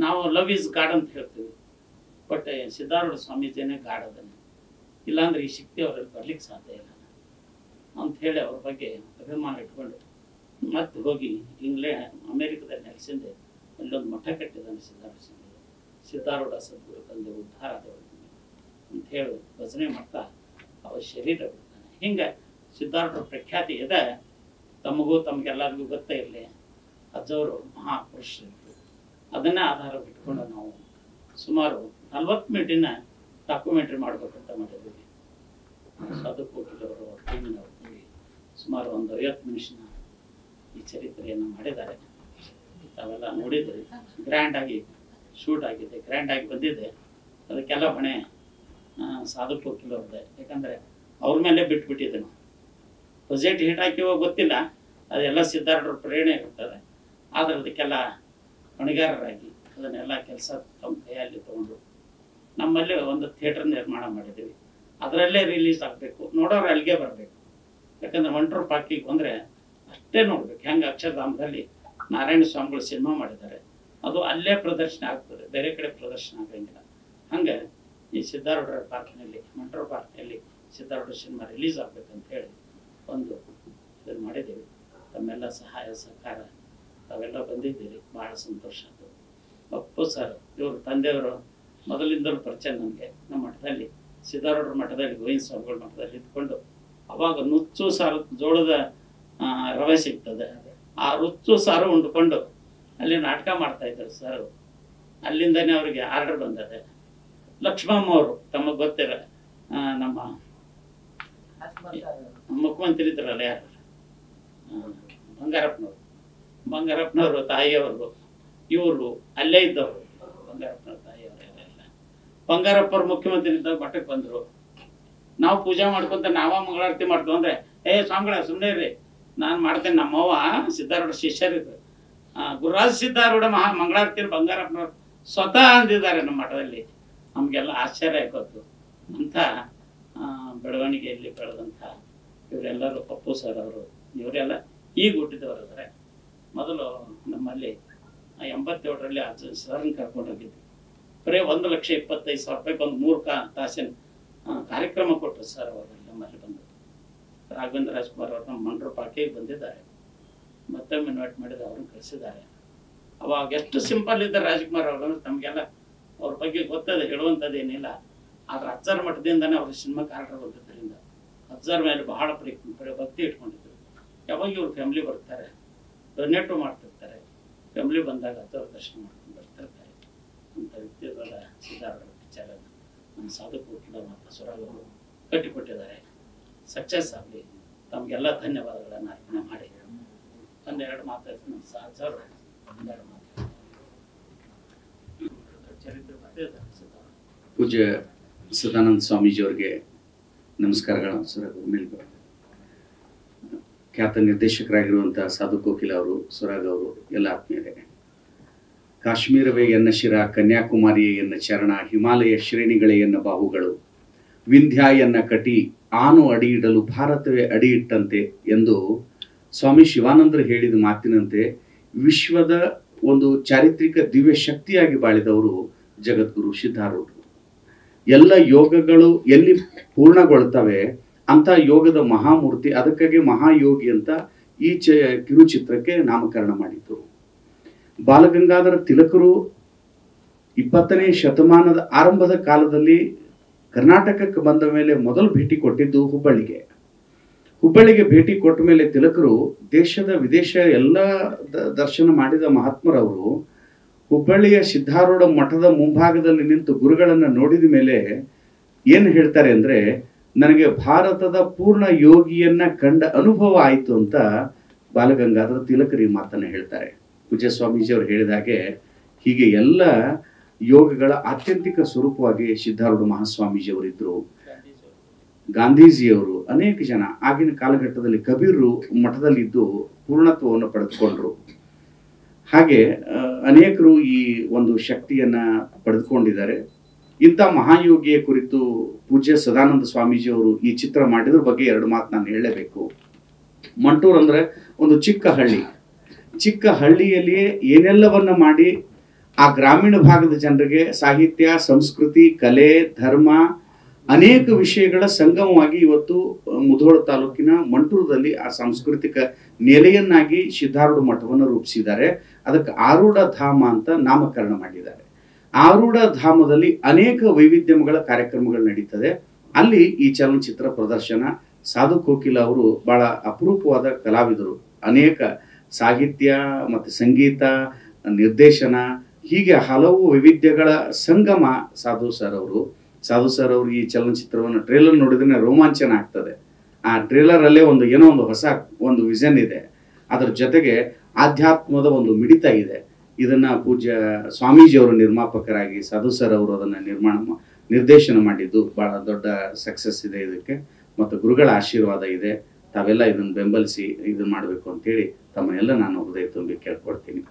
ನಾವು ಲವ್ ಇಸ್ ಗಾಡ್ ಅಂತ ಹೇಳ್ತೀವಿ ಬಟ್ ಸಿದ್ಧಾರೂಢ ಸ್ವಾಮೀಜಿನೇ ಗಾಡ್ ಅದನ್ನ ಇಲ್ಲಾಂದ್ರೆ ಈ ಶಕ್ತಿ ಅವರಲ್ಲಿ ಬರ್ಲಿಕ್ಕೆ ಸಾಧ್ಯ ಇಲ್ಲ ಅಂತ ಹೇಳಿ ಅವ್ರ ಬಗ್ಗೆ ಅಭಿಮಾನ ಇಟ್ಕೊಂಡು ಮತ್ತೆ ಹೋಗಿ ಇಂಗ್ಲೆಂಡ್ ಅಮೆರಿಕದಲ್ಲಿ ನೆಲೆಸಿಂದೆ ಅಲ್ಲೊಂದು ಮಠ ಕಟ್ಟಿದ್ದಾನೆ ಸಿದ್ಧಾರೂಢ ಸ್ವಾಮಿ ಸಿದ್ಧಾರೂಢ ಸದ್ಗುರು ತಂದೆ ಉದ್ಧಾರ ಆದವನು ಅಂತ ಹೇಳಿ ಭಜನೆ ಮಾಡ್ತಾ ಅವರ ಶರೀರ ಬಿಡ್ತಾನೆ ಹಿಂಗೆ ಸಿದ್ಧಾರೂಢ ಪ್ರಖ್ಯಾತಿ ಇದೆ ತಮಗೂ ತಮಗೆಲ್ಲರಿಗೂ ಗೊತ್ತೇ ಇರಲಿ ಅಜ್ಜವರು ಮಹಾಪುರುಷರು ಅದನ್ನ ಆಧಾರ ಬಿಟ್ಕೊಂಡು ನಾವು ಸುಮಾರು 40 ಮಿನಿಟಿನ ಡಾಕ್ಯುಮೆಂಟ್ರಿ ಮಾಡಬೇಕಂತ ಮಾಡಿದ್ವಿ ಸದಕೋಟಿಲವರು ಟೀಮಿನವರು ಸುಮಾರು ಒಂದು 50 ನಿಮಿಷನ ಈ ಚರಿತ್ರೆಯನ್ನು ಮಾಡಿದ್ದಾರೆ ತಾವೆಲ್ಲ ನೋಡಿದ್ರಿ ಗ್ರ್ಯಾಂಡ್ ಆಗಿ ಶೂಟ್ ಆಗಿದೆ ಗ್ರ್ಯಾಂಡ್ ಆಗಿ ಬಂದಿದೆ ಅದಕ್ಕೆಲ್ಲ ಹೊಣೆ ಸಾಧುಕೋಕಿಲವ್ರದ್ದೆ ಯಾಕಂದರೆ ಅವ್ರ ಮೇಲೆ ಬಿಟ್ಬಿಟ್ಟಿದ್ದೆ ನಾವು ಬಜೆಟ್ ಹಿಟ್ ಹಾಕಿವೋ ಗೊತ್ತಿಲ್ಲ ಅದೆಲ್ಲ ಸಿದ್ಧಾರೂಢರ ಪ್ರೇರಣೆ ಇರ್ತದೆ ಆದರೆ ಅದಕ್ಕೆಲ್ಲ ಹೊಣೆಗಾರರಾಗಿ ಅದನ್ನೆಲ್ಲ ಕೆಲಸ ತಮ್ಮ ಕೈಯಲ್ಲಿ ತೊಗೊಂಡು ನಮ್ಮಲ್ಲಿ ಒಂದು ಥಿಯೇಟರ್ ನಿರ್ಮಾಣ ಮಾಡಿದ್ದೀವಿ ಅದರಲ್ಲೇ ರಿಲೀಸ್ ಆಗಬೇಕು ನೋಡೋರು ಅಲ್ಲಿಗೆ ಬರಬೇಕು ಯಾಕಂದರೆ ಒಂಟ್ರ ಪಾಕಿಗೆ ಬಂದರೆ ಅಷ್ಟೇ ನೋಡ್ಬೇಕು ಹೆಂಗೆ ಅಕ್ಷರಧಾಮದಲ್ಲಿ ನಾರಾಯಣ ಸ್ವಾಮಿಗಳು ಸಿನಿಮಾ ಮಾಡಿದ್ದಾರೆ ಅದು ಅಲ್ಲೇ ಪ್ರದರ್ಶನ ಆಗ್ತದೆ ಬೇರೆ ಕಡೆ ಪ್ರದರ್ಶನ ಆಗಂಗಿಲ್ಲ ಹಂಗೆ ಈ ಸಿದ್ಧಾರೂಢರ ಪಾರ್ಕ್ನಲ್ಲಿ ಮಂಟ್ರ ಪಾರ್ಕ್ನಲ್ಲಿ ಸಿದ್ಧಾರೂಢ ಸಿನಿಮಾ ರಿಲೀಸ್ ಆಗಬೇಕಂತ ಹೇಳಿ ಒಂದು ಇದನ್ನು ಮಾಡಿದ್ದೀವಿ ತಮ್ಮೆಲ್ಲ ಸಹಾಯ ಸಹಕಾರ ತಾವೆಲ್ಲ ಬಂದಿದ್ದೀರಿ ಭಾಳ ಸಂತೋಷ ಅದು ಅಪ್ಪು ಸರ್ ಇವರು ತಂದೆಯವರು ಮೊದಲಿಂದಲೂ ಪರಿಚಯ ನನಗೆ ನಮ್ಮ ಮಠದಲ್ಲಿ ಸಿದ್ಧಾರೂಢರ ಮಠದಲ್ಲಿ ಗೋವಿಂದ ಸ್ವಾಮಿಗಳ ಮಠದಲ್ಲಿ ಇದ್ಕೊಂಡು ಅವಾಗ ನುಚ್ಚು ಸಾರು ಜೋಳದ ರವೆ ಸಿಗ್ತದೆ ಆ ರುಚ್ಚು ಸಾರು ಉಂಡ್ಕೊಂಡು ಅಲ್ಲಿ ನಾಟಕ ಮಾಡ್ತಾಯಿದ್ದಾರೆ ಸರ್ ಅಲ್ಲಿಂದನೇ ಅವರಿಗೆ ಆರ್ಡರ್ ಬಂದದೆ ಲಕ್ಷ್ಮಮ್ಮ ಅವರು ತಮಗೆ ಗೊತ್ತಿರ ನಮ್ಮ ಮುಖ್ಯಮಂತ್ರಿ ಇದ್ರಲ್ಲ ಯಾರು ಬಂಗಾರಪ್ಪನವರು ತಾಯಿಯವರು ಇವರು ಅಲ್ಲೇ ಇದ್ದವರು ಬಂಗಾರಪ್ಪನವ್ರ ತಾಯಿಯವರೆಲ್ಲ ಬಂಗಾರಪ್ಪರು ಮುಖ್ಯಮಂತ್ರಿ ಇದ್ದವ್ರು ಮಠಕ್ಕೆ ಬಂದರು ನಾವು ಪೂಜೆ ಮಾಡ್ಕೊಂತ ನಾವ ಮಂಗಳಾರತಿ ಮಾಡ್ತೇವೆ ಅಂದರೆ ಏ ಸ್ವಾಮಿಗಳ ಸುಮ್ಮನೆ ರೀ ನಾನು ಮಾಡ್ತೇನೆ ನಮ್ಮವ್ವ ಸಿದ್ಧಾರೂಢ ಶಿಷ್ಯರಿದ್ರು ಗುರುರಾಜ ಸಿದ್ಧಾರೂಢ ಮಹಾ ಮಂಗಳಾರತಿಯಲ್ಲಿ ಬಂಗಾರಪ್ಪನವ್ರು ಸ್ವತಃ ಅಂದಿದ್ದಾರೆ ನಮ್ಮ ಮಠದಲ್ಲಿ ನಮಗೆಲ್ಲ ಆಶ್ಚರ್ಯ ಆಗೋದು ಅಂಥ ಬೆಳವಣಿಗೆಯಲ್ಲಿ ಬೆಳೆದಂಥ ಇವರೆಲ್ಲರೂ ಪಪ್ಪು ಸರ್ ಅವರು ಇವರೆಲ್ಲ ಈಗ ಹುಟ್ಟಿದವರು ಅಂದರೆ ಮೊದಲು ನಮ್ಮಲ್ಲಿ 87ರಲ್ಲಿ ಅಜ್ಜ ಸರ್ನ ಕರ್ಕೊಂಡು ಹೋಗಿದ್ವಿ ಬರೀ 1,25,000 ರೂಪಾಯಿಗೆ ಒಂದು 3 ತಾಸಿನ ಕಾರ್ಯಕ್ರಮ ಕೊಟ್ಟರು ಸರ್ ಅವರು ನಮ್ಮಲ್ಲಿ ಬಂದು ರಾಘವೇಂದ್ರ ರಾಜ್ಕುಮಾರ್ ಅವರು ನಮ್ಮ ಮಂಡ್ರ ಪಾರ್ಕಿಗೆ ಬಂದಿದ್ದಾರೆ ಮತ್ತೊಮ್ಮೆ ಇನ್ವೈಟ್ ಮಾಡಿದ ಅವ್ರನ್ನ ಕಳಿಸಿದ್ದಾರೆ ಅವಾಗ ಎಷ್ಟು ಸಿಂಪಲ್ ಇದ್ದಾರೆ ರಾಜ್ಕುಮಾರ್ ಅವರು ಅಂದ್ರೆ ತಮಗೆಲ್ಲ ಅವ್ರ ಬಗ್ಗೆ ಗೊತ್ತದೆ ಹೇಳುವಂಥದ್ದೇನಿಲ್ಲ ಆದ್ರೆ ಅಜ್ಜಾರ್ ಮಠದಿಂದನೇ ಅವ್ರ ಸಿನಿಮಾ ಕಾರ್ಡರ್ ಬಂದಿದ್ದರಿಂದ ಅಜ್ಜಾರ್ ಮೇಲೆ ಬಹಳ ಭಕ್ತಿ ಇಟ್ಕೊಂಡಿದ್ರು ಯಾವಾಗ ಇವ್ರ ಫ್ಯಾಮಿಲಿ ಬರ್ತಾರೆ ಡೊನೇಟು ಮಾಡ್ತಿರ್ತಾರೆ ಫ್ಯಾಮಿಲಿ ಬಂದಾಗ ಅಜ್ಜಾರ ದರ್ಶನ ಮಾಡ್ಕೊಂಡು ಬರ್ತಿರ್ತಾರೆ ಅಂತ ವ್ಯಕ್ತಿಗಳ ಸಿದ್ಧಾರೂಢ ವಿಚಾರ ನಮ್ಮ ಸಾಧುಕೋಕಿಲ ಮತ್ತು ಸುರಗಳು ಕಟ್ಟಿಕೊಟ್ಟಿದ್ದಾರೆ ಸಕ್ಸಸ್ ಆಗಲಿ ತಮಗೆಲ್ಲ ಧನ್ಯವಾದಗಳನ್ನು ಅರ್ಪಣೆ ಮಾಡಿ 12 ಮಾತಾಡ್ತೀನಿ ಸಹಜರು 12 ಮಾತಾಡ್ತೀನಿ ಪೂಜ್ಯ ಸದಾನಂದ ಸ್ವಾಮೀಜಿಯವರಿಗೆ ನಮಸ್ಕಾರಗಳು ಸುರಗೌ ಮೇಲ್ಕೋ ಖ್ಯಾತ ನಿರ್ದೇಶಕರಾಗಿರುವಂಥ ಸಾಧುಕೋಕಿಲ ಅವರು ಸುರಗೌರು ಎಲ್ಲ ಆತ್ಮೀಯರೇ ಕಾಶ್ಮೀರವೇ ಎನ್ನ ಶಿರ ಕನ್ಯಾಕುಮಾರಿಯೇ ಎನ್ನ ಚರಣ ಹಿಮಾಲಯ ಶ್ರೇಣಿಗಳೇ ಎನ್ನ ಬಾಹುಗಳು ವಿಂಧ್ಯ ಎನ್ನ ಕಟಿ ಆನು ಅಡಿ ಇಡಲು ಭಾರತವೇ ಅಡಿ ಇಟ್ಟಂತೆ ಎಂದು ಸ್ವಾಮಿ ಶಿವಾನಂದರು ಹೇಳಿದ ಮಾತಿನಂತೆ ವಿಶ್ವದ ಒಂದು ಚಾರಿತ್ರಿಕ ದಿವ್ಯ ಶಕ್ತಿಯಾಗಿ ಬಾಳಿದವರು ಜಗದ್ಗುರು ಸಿದ್ಧಾರೂಢರು. ಎಲ್ಲ ಯೋಗಗಳು ಎಲ್ಲಿ ಪೂರ್ಣಗೊಳ್ತವೆ ಅಂತ ಯೋಗದ ಮಹಾಮೂರ್ತಿ, ಅದಕ್ಕಾಗಿ ಮಹಾಯೋಗಿ ಅಂತ ಈ ಕಿರುಚಿತ್ರಕ್ಕೆ ನಾಮಕರಣ ಮಾಡಿದರು. ಬಾಲಗಂಗಾಧರ ತಿಲಕರು 20ನೇ ಶತಮಾನದ ಆರಂಭದ ಕಾಲದಲ್ಲಿ ಕರ್ನಾಟಕಕ್ಕೆ ಬಂದ ಮೇಲೆ ಮೊದಲು ಭೇಟಿ ಕೊಟ್ಟಿದ್ದು ಹುಬ್ಬಳ್ಳಿಗೆ. ಹುಬ್ಬಳ್ಳಿಗೆ ಭೇಟಿ ಕೊಟ್ಟ ಮೇಲೆ ತಿಲಕರು ದೇಶದ ವಿದೇಶ ಎಲ್ಲ ದರ್ಶನ ಮಾಡಿದ ಮಹಾತ್ಮರವರು ಹುಬ್ಬಳ್ಳಿಯ ಸಿದ್ಧಾರೂಢ ಮಠದ ಮುಂಭಾಗದಲ್ಲಿ ನಿಂತು ಗುರುಗಳನ್ನು ನೋಡಿದ ಮೇಲೆ ಏನು ಹೇಳ್ತಾರೆ ಅಂದರೆ, ನನಗೆ ಭಾರತದ ಪೂರ್ಣ ಯೋಗಿಯನ್ನ ಕಂಡ ಅನುಭವ ಆಯಿತು ಅಂತ ಬಾಲಗಂಗಾಧರ ತಿಲಕರು ಈ ಮಾತನ್ನು ಹೇಳ್ತಾರೆ. ಪೂಜ್ಯ ಸ್ವಾಮೀಜಿಯವರು ಹೇಳಿದ ಹಾಗೆ ಹೀಗೆ ಎಲ್ಲ ಯೋಗಗಳ ಆತ್ಯಂತಿಕ ಸ್ವರೂಪವಾಗಿ ಸಿದ್ಧಾರೂಢ ಮಹಾಸ್ವಾಮೀಜಿಯವರಿದ್ದರು. ಗಾಂಧೀಜಿಯವರು, ಅನೇಕ ಜನ ಆಗಿನ ಕಾಲಘಟ್ಟದಲ್ಲಿ ಕಬೀರರು ಮಠದಲ್ಲಿದ್ದು ಪೂರ್ಣತ್ವವನ್ನು ಪಡೆದುಕೊಂಡರು. ಹಾಗೆ ಅನೇಕರು ಈ ಒಂದು ಶಕ್ತಿಯನ್ನು ಪಡೆದುಕೊಂಡಿದ್ದಾರೆ. ಇಂತ ಮಹಾಯೋಗಿಯ ಕುರಿತು ಪೂಜ್ಯ ಸದಾನಂದ ಸ್ವಾಮೀಜಿ ಅವರು ಈ ಚಿತ್ರ ಮಾಡಿದ್ರ ಬಗ್ಗೆ ಎರಡು ಮಾತು ನಾನು ಹೇಳಬೇಕು. ಮಂಟೂರ್ ಅಂದ್ರೆ ಒಂದು ಚಿಕ್ಕ ಹಳ್ಳಿ. ಚಿಕ್ಕ ಹಳ್ಳಿಯಲ್ಲಿ ಏನೆಲ್ಲವನ್ನ ಮಾಡಿ ಆ ಗ್ರಾಮೀಣ ಭಾಗದ ಜನರಿಗೆ ಸಾಹಿತ್ಯ, ಸಂಸ್ಕೃತಿ, ಕಲೆ, ಧರ್ಮ ಅನೇಕ ವಿಷಯಗಳ ಸಂಗಮವಾಗಿ ಇವತ್ತು ಮುಧೋಳ ತಾಲೂಕಿನ ಮಂಟೂರದಲ್ಲಿ ಆ ಸಾಂಸ್ಕೃತಿಕ ನೆಲೆಯನ್ನಾಗಿ ಸಿದ್ಧಾರೂಢ ಮಠವನ್ನು ರೂಪಿಸಿದ್ದಾರೆ. ಅದಕ್ಕೆ ಆರೂಢ ಧಾಮ ಅಂತ ನಾಮಕರಣ ಮಾಡಿದ್ದಾರೆ. ಆರೂಢ ಧಾಮದಲ್ಲಿ ಅನೇಕ ವೈವಿಧ್ಯಮಗಳ ಕಾರ್ಯಕ್ರಮಗಳು ನಡೀತದೆ. ಅಲ್ಲಿ ಈ ಚಲನಚಿತ್ರ ಪ್ರದರ್ಶನ. ಸಾಧು ಕೋಕಿಲ ಅವರು ಬಹಳ ಅಪರೂಪವಾದ ಕಲಾವಿದರು. ಅನೇಕ ಸಾಹಿತ್ಯ ಮತ್ತು ಸಂಗೀತ, ನಿರ್ದೇಶನ ಹೀಗೆ ಹಲವು ವೈವಿಧ್ಯಗಳ ಸಂಗಮ ಸಾಧು ಸರ್ ಅವರು. ಸಾಧು ಸರ್ ಅವರು ಈ ಚಲನಚಿತ್ರವನ್ನು ಟ್ರೇಲರ್ ನೋಡಿದ್ರೆ ರೋಮಾಂಚನ ಆಗ್ತದೆ. ಆ ಟ್ರೇಲರಲ್ಲೇ ಒಂದು ಏನೋ ಒಂದು ಹೊಸ ಒಂದು ವಿಷನ್ ಇದೆ. ಅದರ ಜೊತೆಗೆ ಆಧ್ಯಾತ್ಮದ ಒಂದು ಮಿಡಿತ ಇದೆ. ಇದನ್ನು ಪೂಜ್ಯ ಸ್ವಾಮೀಜಿಯವರು ನಿರ್ಮಾಪಕರಾಗಿ ಸಾಧು ಸರ್ ಅವರು ಅದನ್ನು ನಿರ್ದೇಶನ ಮಾಡಿದ್ದು ಭಾಳ ದೊಡ್ಡ ಸಕ್ಸಸ್ ಇದೆ ಇದಕ್ಕೆ. ಮತ್ತು ಗುರುಗಳ ಆಶೀರ್ವಾದ ಇದೆ. ತಾವೆಲ್ಲ ಇದನ್ನು ಬೆಂಬಲಿಸಿ ಇದನ್ನು ಮಾಡಬೇಕು ಅಂತೇಳಿ ತಮ್ಮನ್ನೆಲ್ಲ ನಾನು ಹೃದಯ ತುಂಬಿ ಕೇಳ್ಕೊಡ್ತೀನಿ.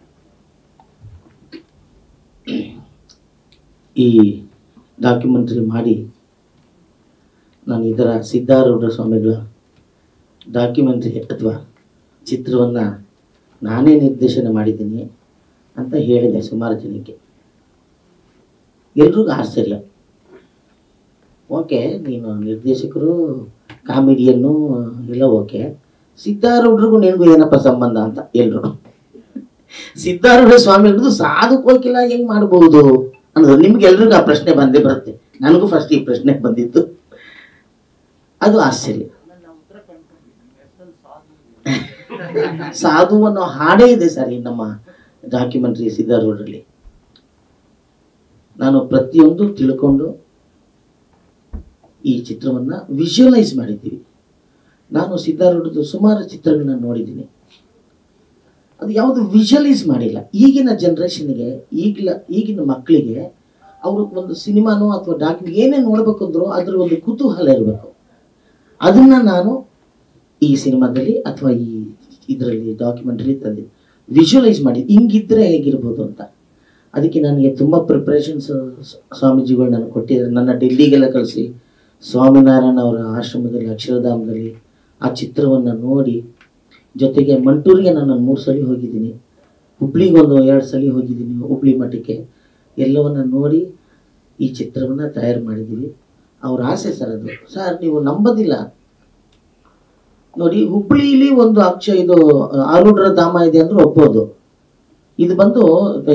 ಈ ಡಾಕ್ಯುಮೆಂಟ್ರಿ ಮಾಡಿ ನಾನು ಇದರ ಸಿದ್ಧಾರೂಢ ಸ್ವಾಮಿಗಳ ಡಾಕ್ಯುಮೆಂಟ್ರಿ ಅಥವಾ ಚಿತ್ರವನ್ನು ನಾನೇ ನಿರ್ದೇಶನ ಮಾಡಿದ್ದೀನಿ ಅಂತ ಹೇಳಿದೆ ಸುಮಾರು ಜನಕ್ಕೆ. ಎಲ್ರಿಗೂ ಆಶ್ಚರ್ಯ. ಓಕೆ, ನೀನು ನಿರ್ದೇಶಕರು, ಕಾಮಿಡಿಯನ್ನು ಇಲ್ಲ, ಓಕೆ, ಸಿದ್ಧಾರೂಢರಿಗೂ ನಿನಗೂ ಏನಪ್ಪ ಸಂಬಂಧ ಅಂತ ಎಲ್ಲರೂ. ಸಿದ್ಧಾರೂಢ ಸ್ವಾಮಿಗಳದ್ದು ಸಾಧು ಕೋಕಿಲ ಹೆಂಗೆ ಮಾಡ್ಬೋದು ಅನ್ನೋದು ನಿಮಗೆಲ್ರಿಗೂ ಆ ಪ್ರಶ್ನೆ ಬಂದೇ ಬರುತ್ತೆ. ನನಗೂ ಫಸ್ಟ್ ಈ ಪ್ರಶ್ನೆ ಬಂದಿತ್ತು. ಅದು ಆಶ್ಚರ್ಯ. ಸಾಧು ಅನ್ನೋ ಹಾಡೇ ಇದೆ ಸರ್ ಈ ನಮ್ಮ ಡಾಕ್ಯುಮೆಂಟ್ರಿ ಸಿದ್ಧಾರೂಢರಲ್ಲಿ. ನಾನು ಪ್ರತಿಯೊಂದು ತಿಳ್ಕೊಂಡು ಈ ಚಿತ್ರವನ್ನು ವಿಜುವಲೈಸ್ ಮಾಡಿದ್ದೀವಿ. ನಾನು ಸಿದ್ಧಾರೂಢದ್ದು ಸುಮಾರು ಚಿತ್ರಗಳನ್ನ ನೋಡಿದ್ದೀನಿ. ಅದು ಯಾವುದು ವಿಜುವಲೈಸ್ ಮಾಡಿಲ್ಲ. ಈಗಿನ ಜನ್ರೇಷನ್ಗೆ, ಈಗಿನ ಮಕ್ಕಳಿಗೆ ಅವರು ಒಂದು ಸಿನಿಮಾನೋ ಅಥವಾ ಡಾಕ್ಯುಮೆಂಟ್ ಏನೇ ನೋಡ್ಬೇಕಂದ್ರೂ ಅದ್ರ ಒಂದು ಕುತೂಹಲ ಇರಬೇಕು. ಅದನ್ನು ನಾನು ಈ ಸಿನಿಮಾದಲ್ಲಿ ಅಥವಾ ಈ ಇದರಲ್ಲಿ ಡಾಕ್ಯುಮೆಂಟ್ರಿ ತಂದಿದ್ದೆ, ವಿಜುವಲೈಸ್ ಮಾಡಿದ್ದು ಹಿಂಗಿದ್ರೆ ಹೇಗಿರ್ಬೋದು ಅಂತ. ಅದಕ್ಕೆ ನನಗೆ ತುಂಬ ಪ್ರಿಪ್ರೇಷನ್ಸ್ ಸ್ವಾಮೀಜಿಗಳು ನನಗೆ ಕೊಟ್ಟಿದ್ದಾರೆ. ನನ್ನ ಡೆಲ್ಲಿಗೆಲ್ಲ ಕಳಿಸಿ ಸ್ವಾಮಿನಾರಾಯಣ ಅವರ ಆಶ್ರಮದಲ್ಲಿ, ಅಕ್ಷರಧಾಮದಲ್ಲಿ ಆ ಚಿತ್ರವನ್ನು ನೋಡಿ, ಜೊತೆಗೆ ಮಂಟೂರಿಗೆ ನಾನು 3 ಸಲ ಹೋಗಿದ್ದೀನಿ, ಹುಬ್ಳಿಗೆ ಒಂದು 2 ಸಲ ಹೋಗಿದ್ದೀನಿ, ಹುಬ್ಳಿ ಮಠಕ್ಕೆ ಎಲ್ಲವನ್ನು ನೋಡಿ ಈ ಚಿತ್ರವನ್ನು ತಯಾರು ಮಾಡಿದ್ದೀವಿ. ಅವ್ರ ಆಸೆ ಸರ್ ಅದು. ಸರ್ ನೀವು ನಂಬೋದಿಲ್ಲ ನೋಡಿ, ಹುಬ್ಳೀಲಿ ಒಂದು ಇದು ಆರೂಢರ ಧಾಮ ಇದೆ ಅಂದ್ರೆ ಒಪ್ಪೋದು. ಇದು ಬಂದು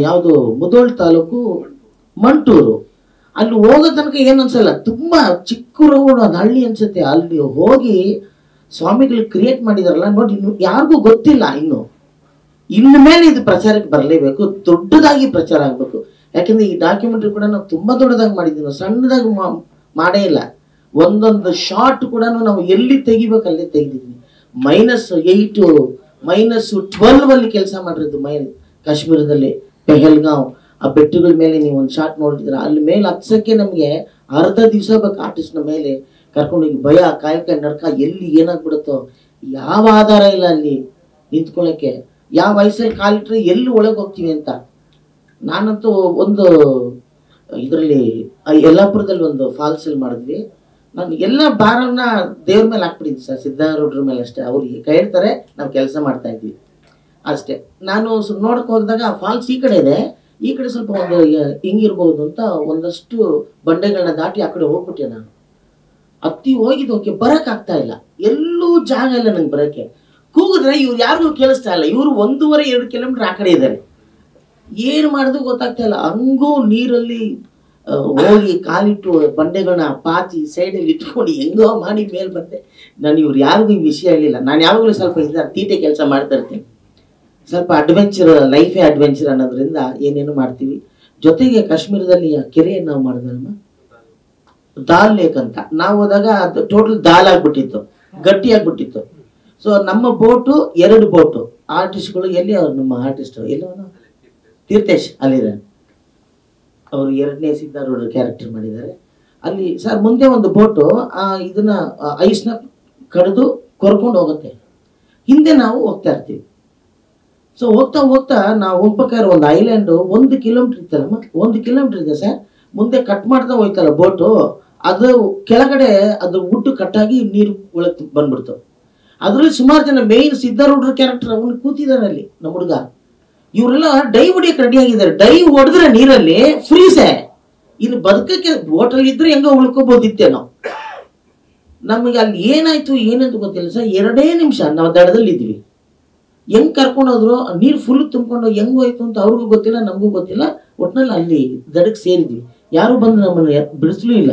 ಯಾವುದು ಮುಧೋಳ ತಾಲೂಕು ಮಂಟೂರು. ಅಲ್ಲಿ ಹೋಗೋ ತನಕ ಏನು ಅನ್ಸಲ್ಲ, ತುಂಬ ಚಿಕ್ಕರು ಒಂದು ಹಳ್ಳಿ ಅನ್ಸುತ್ತೆ. ಅಲ್ಲಿ ಹೋಗಿ ಸ್ವಾಮಿಗಳು ಕ್ರಿಯೇಟ್ ಮಾಡಿದಾರಲ್ಲ ನೋಡಿ, ಯಾರಿಗೂ ಗೊತ್ತಿಲ್ಲ. ಇನ್ನು ಮೇಲೆ ಇದು ಪ್ರಚಾರಕ್ಕೆ ಬರಲೇಬೇಕು, ದೊಡ್ಡದಾಗಿ ಪ್ರಚಾರ ಆಗಬೇಕು. ಯಾಕೆಂದರೆ ಈ ಡಾಕ್ಯುಮೆಂಟ್ರಿ ಕೂಡ ನಾವು ತುಂಬ ದೊಡ್ಡದಾಗಿ ಮಾಡಿದ್ದೀವಿ, ಸಣ್ಣದಾಗಿ ಮಾಡೇ ಇಲ್ಲ. ಒಂದೊಂದು ಶಾರ್ಟ್ ಕೂಡ ನಾವು ಎಲ್ಲಿ ತೆಗಿಬೇಕು ಅಲ್ಲೇ ತೆಗೆದಿದ್ವಿ. -8 -12 ಅಲ್ಲಿ ಕೆಲಸ ಮಾಡಿರೋದು. ಕಾಶ್ಮೀರದಲ್ಲಿ ಪೆಹಲ್ಗಾಂವ್ ಆ ಬೆಟ್ಟಗಳ ಮೇಲೆ ನೀವು ಒಂದು ಶಾರ್ಟ್ ನೋಡಿದ್ರೆ ಅಲ್ಲಿ ಮೇಲೆ ಹತ್ಸೋಕ್ಕೆ ನಮಗೆ ಅರ್ಧ ದಿವಸ ಬೇಕು. ಆರ್ಟಿಸ್ಟ್ನ ಮೇಲೆ ಕರ್ಕೊಂಡೋಗಿ ಭಯ, ಕಾಯಕ, ನಡ್ಕ, ಎಲ್ಲಿ ಏನಾಗ್ಬಿಡುತ್ತೋ, ಯಾವ ಆಧಾರ ಇಲ್ಲ ಅಲ್ಲಿ ನಿಂತ್ಕೊಳ್ಳೋಕ್ಕೆ, ಯಾವ ವಯಸ್ಸಲ್ಲಿ ಕಾಲಿಟ್ರೆ ಎಲ್ಲಿ ಒಳಗೆ ಹೋಗ್ತೀವಿ ಅಂತ. ನಾನಂತೂ ಒಂದು ಇದರಲ್ಲಿ ಯಲ್ಲಾಪುರದಲ್ಲಿ ಒಂದು ಫಾಲ್ಸಲ್ಲಿ ಮಾಡಿದ್ವಿ. ನಾನು ಎಲ್ಲ ಭಾರನ ದೇವ್ರ ಮೇಲೆ ಹಾಕ್ಬಿಟ್ಟಿದ್ವಿ ಸರ್, ಸಿದ್ಧಾರೂಢರ ಮೇಲೆ ಅಷ್ಟೇ. ಅವ್ರಿಗೆ ಕೈ ಇಡ್ತಾರೆ, ನಾವು ಕೆಲಸ ಮಾಡ್ತಾ ಇದ್ವಿ ಅಷ್ಟೇ. ನಾನು ನೋಡಕ್ಕೆ ಹೋದಾಗ ಫಾಲ್ಸ್ ಈ ಕಡೆ ಇದೆ, ಈ ಕಡೆ ಸ್ವಲ್ಪ ಒಂದು ಹಿಂಗಿರ್ಬೋದು ಅಂತ ಒಂದಷ್ಟು ಬಂಡೆಗಳನ್ನ ದಾಟಿ ಆ ಕಡೆ ಹೋಗ್ಬಿಟ್ಟೆ. ನಾನು ಅತ್ತಿ ಹೋಗಿದ್ದೋಕೆ ಬರೋಕ್ಕಾಗ್ತಾ ಇಲ್ಲ, ಎಲ್ಲೂ ಜಾಗ ಇಲ್ಲ ನಂಗೆ ಬರೋಕ್ಕೆ. ಕೂಗಿದ್ರೆ ಇವ್ರು ಯಾರಿಗೂ ಕೇಳಿಸ್ತಾ ಇಲ್ಲ. ಇವರು 1.5-2 ಕಿಲೋಮೀಟರ್ ಆ ಕಡೆ ಇದ್ದಾರೆ. ಏನು ಮಾಡೋದು ಗೊತ್ತಾಗ್ತಾ ಇಲ್ಲ. ಹಂಗೂ ನೀರಲ್ಲಿ ಹೋಗಿ ಕಾಲಿಟ್ಟು ಬಂಡೆಗಳನ್ನ ಪಾತಿ ಸೈಡಲ್ಲಿ ಇಟ್ಕೊಂಡು ಹೆಂಗೋ ಮಾಡಿ ಮೇಲೆ ಬಂದೆ ನಾನು. ಇವ್ರು ಯಾರಿಗೂ ಈ ವಿಷಯ ಹೇಳಿಲ್ಲ. ನಾನು ಯಾವಾಗಲೂ ಸ್ವಲ್ಪ ಇದ್ದ ತೀಟೆ ಕೆಲಸ ಮಾಡ್ತಾ ಇರ್ತೀನಿ. ಸ್ವಲ್ಪ ಅಡ್ವೆಂಚರ್, ಲೈಫೇ ಅಡ್ವೆಂಚರ್ ಅನ್ನೋದ್ರಿಂದ ಏನೇನು ಮಾಡ್ತೀವಿ. ಜೊತೆಗೆ ಕಾಶ್ಮೀರದಲ್ಲಿ ಕೆರೆಯನ್ನು ನಾವು ಮಾಡಿದ್ರಮ್ಮ, ದಾಲ್ ಲೇಕ್ ಅಂತ. ನಾವು ಹೋದಾಗ ಅದು ಟೋಟಲ್ ದಾಲ್ ಆಗಿಬಿಟ್ಟಿತ್ತು, ಗಟ್ಟಿಯಾಗ್ಬಿಟ್ಟಿತ್ತು. ಸೊ ನಮ್ಮ ಬೋಟು 2 ಬೋಟು. ಆರ್ಟಿಸ್ಟ್ಗಳು ಎಲ್ಲಿ ಅವ್ರು, ನಮ್ಮ ಆರ್ಟಿಸ್ಟು ಎಲ್ಲವನ್ನ ತೀರ್ಥೇಶ್ ಅಲ್ಲಿದ್ದಾರೆ, ಅವರು 2ನೇ ಸಿದ್ಧಾರೂಢ ಕ್ಯಾರೆಕ್ಟರ್ ಮಾಡಿದ್ದಾರೆ ಅಲ್ಲಿ. ಸರ್ ಮುಂದೆ ಒಂದು ಬೋಟು ಇದನ್ನ ಐಸ್ನ ಕಡಿದು ಕೊರ್ಕೊಂಡು ಹೋಗುತ್ತೆ, ಹಿಂದೆ ನಾವು ಹೋಗ್ತಾ ಇರ್ತೀವಿ. ಸೊ ಹೋಗ್ತಾ ಹೋಗ್ತಾ ನಾವು ಹೋಗ್ಬೇಕಾದ್ರೆ ಒಂದು ಐಲ್ಯಾಂಡು 1 ಕಿಲೋಮೀಟರ್ ಇತ್ತಲ್ಲಮ್ಮ, 1 ಕಿಲೋಮೀಟರ್ ಇದೆ ಸರ್. ಮುಂದೆ ಕಟ್ ಮಾಡ್ತಾ ಹೋಯ್ತಲ್ಲ ಬೋಟ್ ಅದು ಕೆಳಗಡೆ ಅದು ಊಟ ಕಟ್ಟಾಗಿ ನೀರು ಒಳಗೆ ಬಂದ್ಬಿಡ್ತು. ಅದರಲ್ಲಿ ಸುಮಾರು ಜನ ಮೇನ್ ಸಿದ್ಧಾರೂಢರ ಕ್ಯಾರೆಕ್ಟರ್ ಅವನು ಕೂತಿದ್ದಾನೆ ಅಲ್ಲಿ ನಮ್ಮ ಹುಡುಗ. ಇವರೆಲ್ಲ ಡೈವ್ ಹೊಡಿಯಕ್ಕೆ ರೆಡಿಯಾಗಿದ್ದಾರೆ. ಡೈವ್ ಹೊಡೆದ್ರೆ ನೀರಲ್ಲಿ ಫ್ರೀಸೆ ಇನ್ನು ಬದುಕಕ್ಕೆ ಬೋಟಲ್ಲಿದ್ದರೆ ಹೆಂಗೋ ಉಳ್ಕೋಬೋದಿತ್ತೇನೋ. ನಮಗೆ ಅಲ್ಲಿ ಏನಾಯ್ತು ಏನಂತ ಗೊತ್ತಿಲ್ಲ ಸರ್. 2 ನಿಮಿಷ ನಾವು ದಡದಲ್ಲಿ ಇದ್ವಿ. ಹೆಂಗೆ ಕರ್ಕೊಂಡೋದ್ರು ನೀರು ಫುಲ್ ತುಂಬಿಕೊಂಡು ಹೆಂಗೋಯ್ತು ಅಂತ ಅವ್ರಿಗೂ ಗೊತ್ತಿಲ್ಲ ನಮಗೂ ಗೊತ್ತಿಲ್ಲ. ಒಟ್ಟಿನಲ್ಲಿ ಅಲ್ಲಿ ದಡಕ್ಕೆ ಸೇರಿದ್ವಿ. ಯಾರು ಬಂದು ನಮ್ಮನ್ನು ಬಿಡಿಸ್ಲೂ ಇಲ್ಲ,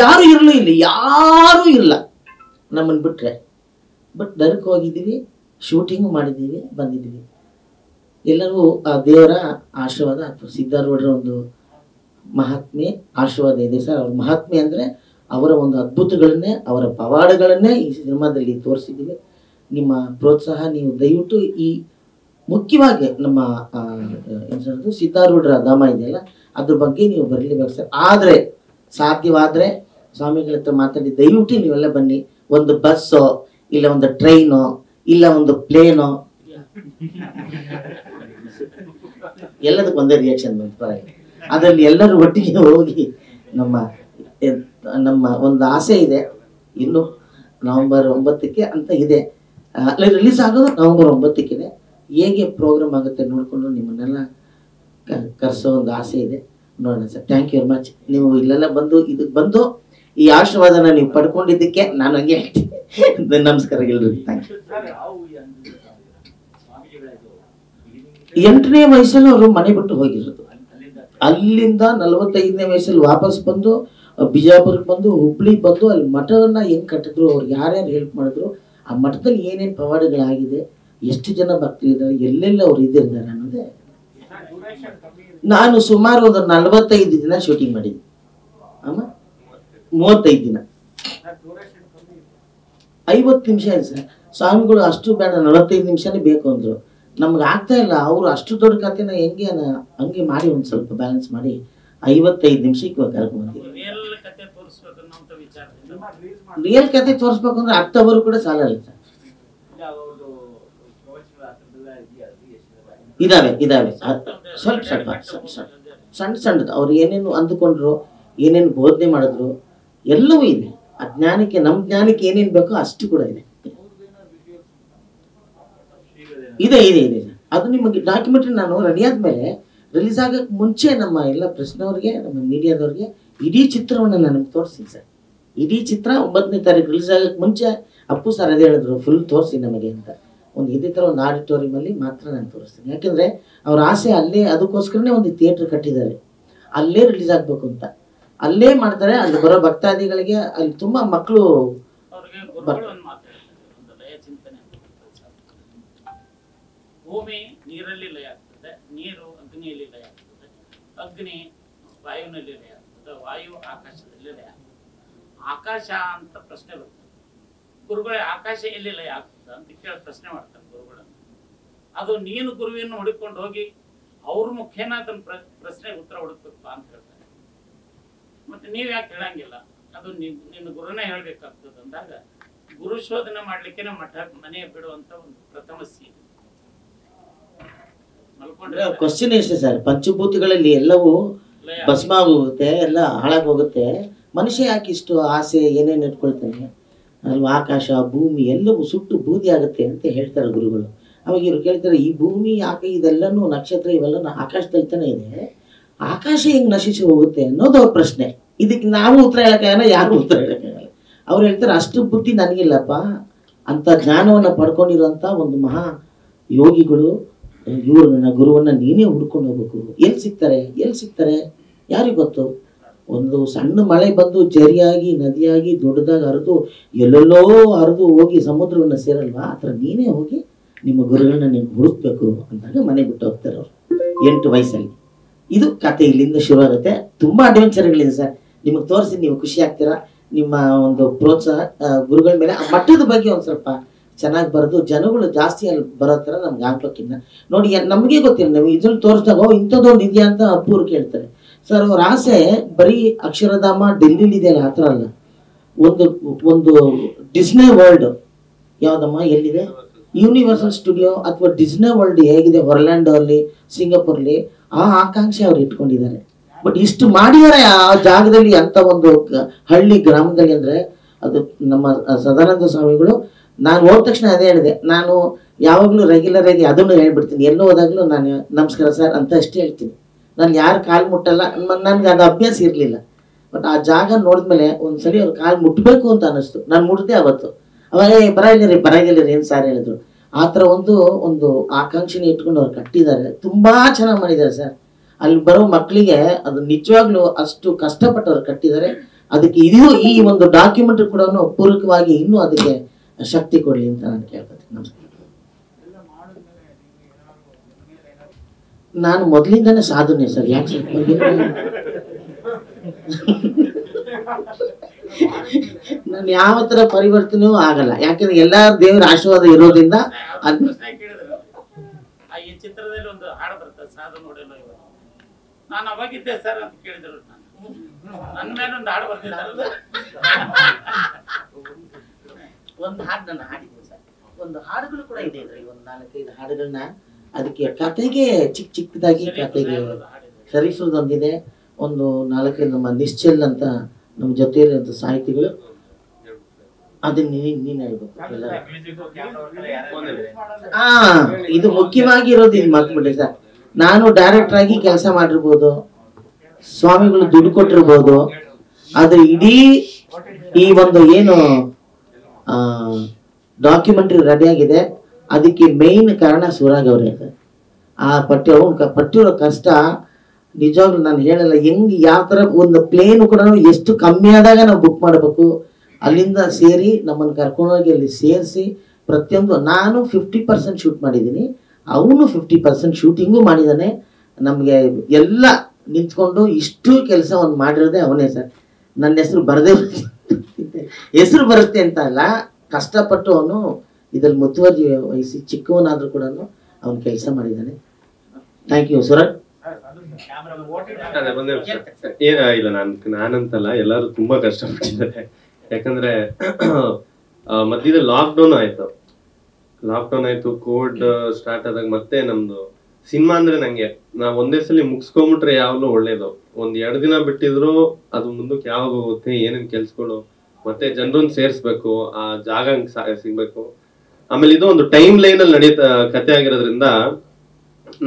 ಯಾರು ಇರಲೂ ಇಲ್ಲ, ಯಾರೂ ಇಲ್ಲ ನಮ್ಮನ್ನು ಬಿಟ್ಟರೆ. ಬಟ್ ದಡಕ್ಕೆ ಹೋಗಿದ್ದೀವಿ, ಶೂಟಿಂಗ್ ಮಾಡಿದ್ದೀವಿ, ಬಂದಿದ್ದೀವಿ. ಎಲ್ಲರಿಗೂ ಆ ದೇವರ ಆಶೀರ್ವಾದ ಅಥವಾ ಸಿದ್ಧಾರೂಢರ ಒಂದು ಮಹಾತ್ಮೆ ಆಶೀರ್ವಾದ ಇದೆ ಸರ್. ಅವ್ರ ಮಹಾತ್ಮೆ ಅಂದರೆ ಅವರ ಒಂದು ಅದ್ಭುತಗಳನ್ನೇ ಅವರ ಪವಾಡಗಳನ್ನೇ ಈ ಸಿನಿಮಾದಲ್ಲಿ ತೋರಿಸಿದ್ದೀವಿ. ನಿಮ್ಮ ಪ್ರೋತ್ಸಾಹ, ನೀವು ದಯವಿಟ್ಟು ಈ ಮುಖ್ಯವಾಗಿ ನಮ್ಮ ಏನು ಸಿದ್ಧಾರೂಢರ ಧಾಮ ಇದೆಯಲ್ಲ ಅದ್ರ ಬಗ್ಗೆ ನೀವು ಬರಲೇಬೇಕು ಸರ್. ಆದರೆ ಸಾಧ್ಯವಾದರೆ ಸ್ವಾಮಿಗಳ ಹತ್ರ ಮಾತಾಡಿ ದಯವಿಟ್ಟು ನೀವೆಲ್ಲ ಬನ್ನಿ. ಒಂದು ಬಸ್ಸೋ ಇಲ್ಲ ಒಂದು ಟ್ರೈನೋ ಇಲ್ಲ ಒಂದು ಪ್ಲೇನೋ ಎಲ್ಲದಕ್ಕೂ ಒಂದೇ ರಿಯಾಕ್ಷನ್ ಬಂತು ಪರವಾಗಿ. ಅದರಲ್ಲಿ ಎಲ್ಲರೂ ಒಟ್ಟಿಗೆ ಹೋಗಿ ನಮ್ಮ ನಮ್ಮ ಒಂದು ಆಸೆ ಇದೆ. ಇನ್ನು ನವೆಂಬರ್ 9ಕ್ಕೆ ಅಂತ ಇದೆ. ಅಲ್ಲಿ ರಿಲೀಸ್ ಆಗೋದು ನವೆಂಬರ್ 9ಕ್ಕೆ. ಹೇಗೆ ಪ್ರೋಗ್ರಾಮ್ ಆಗುತ್ತೆ ನೋಡಿಕೊಂಡು ನಿಮ್ಮನ್ನೆಲ್ಲ ಕರೆಸೋ ಒಂದು ಆಸೆ ಇದೆ. ನೋಡೋಣ sir. Thank you very much. ನೀವು ಇಲ್ಲೆಲ್ಲ ಬಂದು ಇದಕ್ಕೆ ಬಂದು ಈ ಆಶೀರ್ವಾದನ ನೀವು ಪಡ್ಕೊಂಡಿದ್ದಕ್ಕೆ ನಾನು ಹಂಗೆ ಹೇಳ್ತೀನಿ. ನಮಸ್ಕಾರ ಎಲ್ಲರೂ. Thank you. 8ನೇ ವಯಸ್ಸಲ್ಲಿ ಅವರು ಮನೆ ಬಿಟ್ಟು ಹೋಗಿರೋದು. ಅಲ್ಲಿಂದ 45ನೇ ವಯಸ್ಸಲ್ಲಿ ವಾಪಸ್ ಬಂದು ಬಿಜಾಪುರಕ್ಕೆ ಬಂದು ಹುಬ್ಳಿಗೆ ಬಂದು ಅಲ್ಲಿ ಮಠವನ್ನು ಹೆಂಗೆ ಕಟ್ಟಿದ್ರು, ಅವ್ರು ಯಾರ್ಯಾರು ಹೆಲ್ಪ್ ಮಾಡಿದ್ರು, ಆ ಮಠದಲ್ಲಿ ಏನೇನು ಪವಾಡಗಳಾಗಿದೆ, ಎಷ್ಟು ಜನ ಭಕ್ತರಿದ್ದಾರೆ, ಎಲ್ಲೆಲ್ಲ ಅವ್ರು ಇದ್ದಿದ್ದಾರೆ ಅನ್ನೋದೇ. ನಾನು ಸುಮಾರು ಒಂದು 45 ದಿನ ಶೂಟಿಂಗ್ ಮಾಡಿದ್ದೆ. ಅಮ್ಮ 35 ದಿನ 50 ನಿಮಿಷ ಇದೆ ಸರ್. ಸ್ವಾಮಿಗಳು ಅಷ್ಟು ಬೇಡ 45 ನಿಮಿಷನೇ ಬೇಕು ಅಂದರು. ನಮ್ಗೆ ಆಗ್ತಾ ಇಲ್ಲ. ಅವರು ಅಷ್ಟು ದೊಡ್ಡ ಕಥೆನ ಹೆಂಗೆ ಹಂಗೆ ಮಾಡಿ ಒಂದು ಸ್ವಲ್ಪ ಬ್ಯಾಲೆನ್ಸ್ ಮಾಡಿ 55 ನಿಮಿಷಕ್ಕೆ ಕರ್ಕೊಂಡು ರಿಯಲ್ ಕತೆ ತೋರಿಸ್ಬೇಕು ಅಂದ್ರೆ ಅರ್ಥವರು ಕೂಡ ಸಾಲ ಇಲ್ಲ ಸರ್. ಇದಾವೆ ಸ್ವಲ್ಪ ಸಣ್ಣದು. ಅವ್ರು ಏನೇನು ಅಂದುಕೊಂಡ್ರು, ಏನೇನು ಬೋಧನೆ ಮಾಡಿದ್ರು ಎಲ್ಲವೂ ಇದೆ. ಆ ಜ್ಞಾನಕ್ಕೆ ನಮ್ಮ ಜ್ಞಾನಕ್ಕೆ ಏನೇನು ಬೇಕೋ ಅಷ್ಟು ಕೂಡ ಇದೆ ಇದೆ ಇದೆ ಇದೆ ಅದು ನಿಮಗೆ ಡಾಕ್ಯುಮೆಂಟ್ರಿ ನಾನು ರೆಡಿ ಆದಮೇಲೆ ರಿಲೀಸ್ ಆಗೋಕ್ಕೆ ಮುಂಚೆ ನಮ್ಮ ಎಲ್ಲ ಪ್ರೆಸ್ನವ್ರಿಗೆ ನಮ್ಮ ಮೀಡಿಯಾದವ್ರಿಗೆ ಇಡೀ ಚಿತ್ರವನ್ನು ನನಗೆ ತೋರಿಸ್ತೀನಿ ಸರ್. ಇಡೀ ಚಿತ್ರ 9ನೇ ತಾರೀಕು ರಿಲೀಸ್ ಆಗೋಕ್ಕೆ ಮುಂಚೆ ಅಪ್ಪು ಸರ್ ಅದೇ ಹೇಳಿದ್ರು, ಫುಲ್ ತೋರಿಸಿ ನಮಗೆ ಅಂತ. ಒಂದು ಇದೇ ಥರ ಒಂದು ಆಡಿಟೋರಿಯಮಲ್ಲಿ ಮಾತ್ರ ನಾನು ತೋರಿಸ್ತೀನಿ. ಯಾಕೆಂದರೆ ಅವ್ರ ಆಸೆ ಅಲ್ಲೇ, ಅದಕ್ಕೋಸ್ಕರನೇ ಒಂದು ಥಿಯೇಟ್ರ್ ಕಟ್ಟಿದ್ದಾರೆ. ಅಲ್ಲೇ ರಿಲೀಸ್ ಆಗಬೇಕು ಅಂತ ಅಲ್ಲೇ ಮಾಡ್ತಾರೆ. ಅಲ್ಲಿ ಬರೋ ಭಕ್ತಾದಿಗಳಿಗೆ ಅಲ್ಲಿ ತುಂಬ ಮಕ್ಕಳು ಭೂಮಿ ನೀರಲ್ಲಿ ಲಯ ಆಗ್ತದೆ, ನೀರು ಅಗ್ನಿಯಲ್ಲಿ ಲಯ ಆಗ್ತದೆ, ಅಗ್ನಿ ವಾಯುವಿನಲ್ಲಿ ಲಯ ಆಗ್ತದೆ, ವಾಯು ಆಕಾಶದಲ್ಲಿ ಲಯ ಆಗ್ತದೆ. ಆಕಾಶ ಅಂತ ಪ್ರಶ್ನೆ ಬರ್ತದೆ. ಗುರುಗಳೇ ಆಕಾಶ ಎಲ್ಲಿ ಲಯ ಆಗ್ತದೆ ಅಂತ ಕೇಳಿ ಪ್ರಶ್ನೆ ಮಾಡ್ತಾರೆ ಗುರುಗಳನ್ನು. ಅದು ನೀನು ಗುರುವಿಯನ್ನು ಹುಡುಕೊಂಡು ಹೋಗಿ ಅವ್ರ ಮುಖೇನ ಅದನ್ನ ಪ್ರಶ್ನೆಗೆ ಉತ್ತರ ಹುಡುಕ್ಬೇಕು ಅಂತ ಹೇಳ್ತಾರೆ. ಮತ್ತೆ ನೀವು ಯಾಕೆ ಹೇಳಂಗಿಲ್ಲ, ಅದು ನಿನ್ನ ಗುರುನೇ ಹೇಳ್ಬೇಕಾಗ್ತದೆ ಅಂದಾಗ ಗುರು ಶೋಧನೆ ಮಾಡ್ಲಿಕ್ಕೆ ಮಠ ಮನೆ ಬಿಡುವಂತ ಒಂದು ಪ್ರಥಮ ಸ್ಥಿತಿ. ಕ್ವಶನ್ ಎಷ್ಟೇ ಸರ್, ಪಂಚಭೂತಗಳಲ್ಲಿ ಎಲ್ಲವೂ ಭಸ್ಮ ಆಗೋಗುತ್ತೆ, ಎಲ್ಲ ಹಾಳಾಗೋಗುತ್ತೆ. ಮನುಷ್ಯ ಯಾಕೆ ಇಷ್ಟು ಆಸೆ ಏನೇನು ಇಟ್ಕೊಳ್ತಾನೆ ಅಲ್ವಾ? ಆಕಾಶ ಭೂಮಿ ಎಲ್ಲವೂ ಸುಟ್ಟು ಬೂದಿ ಆಗುತ್ತೆ ಅಂತ ಹೇಳ್ತಾರೆ ಗುರುಗಳು. ಅವಾಗ ಇವ್ರು ಕೇಳ್ತಾರೆ, ಈ ಭೂಮಿ ಯಾಕೆ ಇದೆಲ್ಲನೂ ನಕ್ಷತ್ರ ಇವೆಲ್ಲನೂ ಆಕಾಶದಲ್ಲಿ ತಾನೇ ಇದೆ, ಆಕಾಶ ಹೆಂಗೆ ನಶಿಸಿ ಹೋಗುತ್ತೆ ಅನ್ನೋದು ಅವ್ರ ಪ್ರಶ್ನೆ. ಇದಕ್ಕೆ ನಾವು ಉತ್ತರ ಹೇಳೋಕ್ಕಾಗಲ್ಲ, ಯಾರು ಉತ್ತರ ಹೇಳೋಕ್ಕಾಗಲ್ಲ. ಅವ್ರು ಹೇಳ್ತಾರೆ, ಅಷ್ಟು ಬುದ್ಧಿ ನನಗಿಲ್ಲಪ್ಪ ಅಂತ. ಜ್ಞಾನವನ್ನು ಪಡ್ಕೊಂಡಿರೋಂಥ ಒಂದು ಮಹಾ ಯೋಗಿಗಳು ಇವರು ನನ್ನ ಗುರುವನ್ನು ನೀನೇ ಹುಡ್ಕೊಂಡು ಹೋಗ್ಬೇಕು. ಎಲ್ಲಿ ಸಿಗ್ತಾರೆ ಯಾರಿಗೆ ಗೊತ್ತು? ಒಂದು ಸಣ್ಣ ಮಳೆ ಬಂದು ಜರಿಯಾಗಿ ನದಿಯಾಗಿ ದೊಡ್ಡದಾಗಿ ಹರಿದು ಎಲ್ಲೆಲ್ಲೋ ಹರಿದು ಹೋಗಿ ಸಮುದ್ರವನ್ನು ಸೇರಲ್ವಾ? ಆ ಥರ ನೀನೇ ಹೋಗಿ ನಿಮ್ಮ ಗುರುಗಳನ್ನ ನೀನು ಹುಡುಕ್ಬೇಕು ಅಂದಾಗ ಮನೆ ಬಿಟ್ಟು ಹೋಗ್ತಾರೆ ಅವರು 8 ವಯಸ್ಸಲ್ಲಿ. ಇದು ಕತೆ ಇಲ್ಲಿಂದ ಶುರು ಆಗುತ್ತೆ. ತುಂಬ ಅಡ್ವೆಂಚರ್ಗಳಿದೆ ಸರ್. ನಿಮಗೆ ತೋರಿಸಿ ನೀವು ಖುಷಿ ಆಗ್ತೀರಾ. ನಿಮ್ಮ ಒಂದು ಪ್ರೋತ್ಸಾಹ ಗುರುಗಳ ಮೇಲೆ ಆ ಮಠದ ಬಗ್ಗೆ ಒಂದು ಸ್ವಲ್ಪ ಚೆನ್ನಾಗಿ ಬರೋದು, ಜನಗಳು ಜಾಸ್ತಿ ಅಲ್ಲಿ ಬರೋ ಥರ ನಮ್ಗೆ ಆಗ್ಬೇಕಿನ್ನ ನೋಡಿ. ನಮಗೆ ಗೊತ್ತಿಲ್ಲ, ನಾವು ಇದ್ರಲ್ಲಿ ತೋರಿಸಿದಾಗ ಇಂಥದ್ದೊಂದು ಇದೆಯಾ ಅಂತ ಅಪ್ಪೂರು ಕೇಳ್ತಾರೆ ಸರ್. ಅವ್ರ ಆಸೆ ಬರೀ ಅಕ್ಷರಧಾಮ ಡೆಲ್ಲಿಲಿ ಇದೆಯಲ್ಲ ಆ ಥರ ಅಲ್ಲ. ಒಂದು ಒಂದು ಡಿಸ್ನಿ ವರ್ಲ್ಡ್ ಯಾವುದಮ್ಮ ಎಲ್ಲಿದೆ, ಯೂನಿವರ್ಸಲ್ ಸ್ಟುಡಿಯೋ ಅಥವಾ ಡಿಸ್ನಿ ವರ್ಲ್ಡ್ ಹೇಗಿದೆ ಹೊರಲ್ಯಾಂಡಲ್ಲಿ ಸಿಂಗಾಪುರ್ಲಿ, ಆ ಆಕಾಂಕ್ಷೆ ಅವ್ರು ಇಟ್ಕೊಂಡಿದ್ದಾರೆ. बट इष्ट जगह अंत हल्ली ग्राम अब नम सदानंद स्वामी नान होद तक अदे नानू यू रेग्युलर अदू हेबिटी एल हादू नान नमस्कार सर अंत अस्े हेती नान यार काल मुटल नन अभ्यास बट आ जग नोड़ मेले सड़ी काल मुटो अनिस्तु नान मुटदे आवत्तु अवे बरगिरी ऐन सार है आर वो आकांक्षण इटक कट्टर तुम्बा चेना सर अल बो मक्कलिगे अब निजवाग्लू अष्टु कष्टपट्टु कट्टिदारे अदक्के इदु डाक्युमेंट्री कूड पूरकवागि इन्नु अदक्के शक्ति कोडलि अंत नानु केळ्कोತೀನಿ नमस्कार नानु मोदलिंदने साधने सर याके नानु याव ತರ ಪರಿವರ್ತನೆಯೂ ಆಗಲ್ಲ ಯಾಕೆಂದ್ರೆ ಎಲ್ಲಾ ದೇವರ ಆಶೀರ್ವಾದ ಇರೋದ್ರಿಂದ ಆ ಈ ಚಿತ್ರದಲ್ಲಿ ಒಂದು ಹಾಡು ಬರುತ್ತೆ ಸಾಧು ನೋಡೋಣ ನಾನು ಅವಾಗಿದ್ದೆ ಸರ್ ಅಂತ ಕೇಳಿದರು ನನ್ನ ಮೇಲೆ ಒಂದು ಹಾಡು ಬರ್ತಿದ್ರು ಒಂದು ಹಾಡು ನಾನು ಹಾಡಿದ್ದೆ ಸರ್ ಒಂದು ಹಾಡುಗಳು ಕೂಡ ಇದೆ ಇದರಲ್ಲಿ ಒಂದು 4-5 ಹಾಡುಗಳನ್ನು ಅದಕ್ಕೆ ಕಥೆಗೆ ಚಿಕ್ಕದಾಗಿ ಕಥೆಗೆ ಸರಿಸುವುದೊಂದಿದೆ ಒಂದು 4-5 ನಮ್ಮ ನಿಶ್ಚಲ್ ಅಂತ ನಮ್ಮ ಜೊತೆ ಇರುವಂತ ಸಾಹಿತಿಗಳು ಅದನ್ನ ನೀನು ಹೇಳಬೇಕು ಆ ಇದು ಮುಖ್ಯವಾಗಿ ಇರೋದು ಇದು ಮಾತುಬಿಡಿ ಸರ್ ನಾನು ಡೈರೆಕ್ಟರ್ ಆಗಿ ಕೆಲಸ ಮಾಡಿರಬಹುದು ಸ್ವಾಮಿಗಳು ದುಡ್ಡು ಕೊಟ್ಟಿರಬಹುದು ಆದರೆ ಇಡಿ ಈ ಒಂದು ಏನು ಡಾಕ್ಯುಮೆಂಟರಿ ರೆಡಿ ಆಗಿದೆ ಅದಕ್ಕೆ ಮೇನ್ ಕಾರಣ ಸುರಾಗ್ ಅವರೇ ಆ ಪಟ್ಟಿರೋ ಕಷ್ಟ ನಿಜವಾಗ್ಲೂ ನಾನು ಹೇಳಲ್ಲ ಹೆಂಗ್ ಯಾವ ತರ ಒಂದು ಪ್ಲೇನ್ ಕೂಡ ಎಷ್ಟು ಕಮ್ಮಿ ಆದಾಗ ನಾವು ಬುಕ್ ಮಾಡಬೇಕು ಅಲ್ಲಿಂದ ಸೇರಿ ನಮ್ಮನ್ನ ಕರ್ಕೊಂಡು ಹೋಗಿ ಅಲ್ಲಿ ಸೇರಿಸಿ ಪ್ರತಿಯೊಂದು ನಾನು 50% ಶೂಟ್ ಮಾಡಿದೀನಿ ಅವನು 50% ಶೂಟಿಂಗು ಮಾಡಿದಾನೆ ನಮಗೆ ಎಲ್ಲ ನಿಂತುಕೊಂಡು ಇಷ್ಟು ಕೆಲಸವನ್ನು ಮಾಡಿರೋದೇ ಅವನೇ ಸರ್ ನನ್ನ ಹೆಸರು ಬರದೇ ಹೆಸರು ಬರುತ್ತೆ ಅಂತ ಅಲ್ಲ ಕಷ್ಟಪಟ್ಟು ಅವನು ಇದರಲ್ಲಿ ಮುತುವರ್ಜಿ ವಹಿಸಿ ಚಿಕ್ಕವನಾದರೂ ಕೂಡ ಅವನು ಕೆಲಸ ಮಾಡಿದಾನೆ ಥ್ಯಾಂಕ್ ಯು ಸರ್ ಇಲ್ಲ ನಾನಂತಲ್ಲ ಎಲ್ಲರೂ ತುಂಬಾ ಕಷ್ಟಪಟ್ಟಿದ್ದಾರೆ ಯಾಕಂದ್ರೆ ಮಧ್ಯದಲ್ಲಿ ಲಾಕ್ಡೌನ್ ಆಯ್ತು ಲಾಕ್ಡೌನ್ ಆಯ್ತು ಕೋವಿಡ್ ಸ್ಟಾರ್ಟ್ ಆದಾಗ ಮತ್ತೆ ನಮ್ದು ಸಿನಿಮಾ ಅಂದ್ರೆ ನಂಗೆ ನಾವ್ ಒಂದೇ ಸಲ ಮುಗಿಸ್ಕೊಂಬಿಟ್ರೆ ಯಾವಾಗಲೂ ಒಳ್ಳೇದು ಒಂದ್ 2 ದಿನ ಬಿಟ್ಟಿದ್ರು ಅದು ಮುಂದಕ್ಕೆ ಯಾವಾಗ ಹೋಗುತ್ತೆ ಏನೇನ್ ಕೆಲ್ಸಗಳು ಮತ್ತೆ ಜನರನ್ನ ಸೇರಿಸ್ಬೇಕು ಆ ಜಾಗ ಸಿಗ್ಬೇಕು ಆಮೇಲೆ ಇದು ಒಂದು ಟೈಮ್ ಲೈನ್ ಅಲ್ಲಿ ನಡೆಯುತ್ತ ಕಥೆ ಆಗಿರೋದ್ರಿಂದ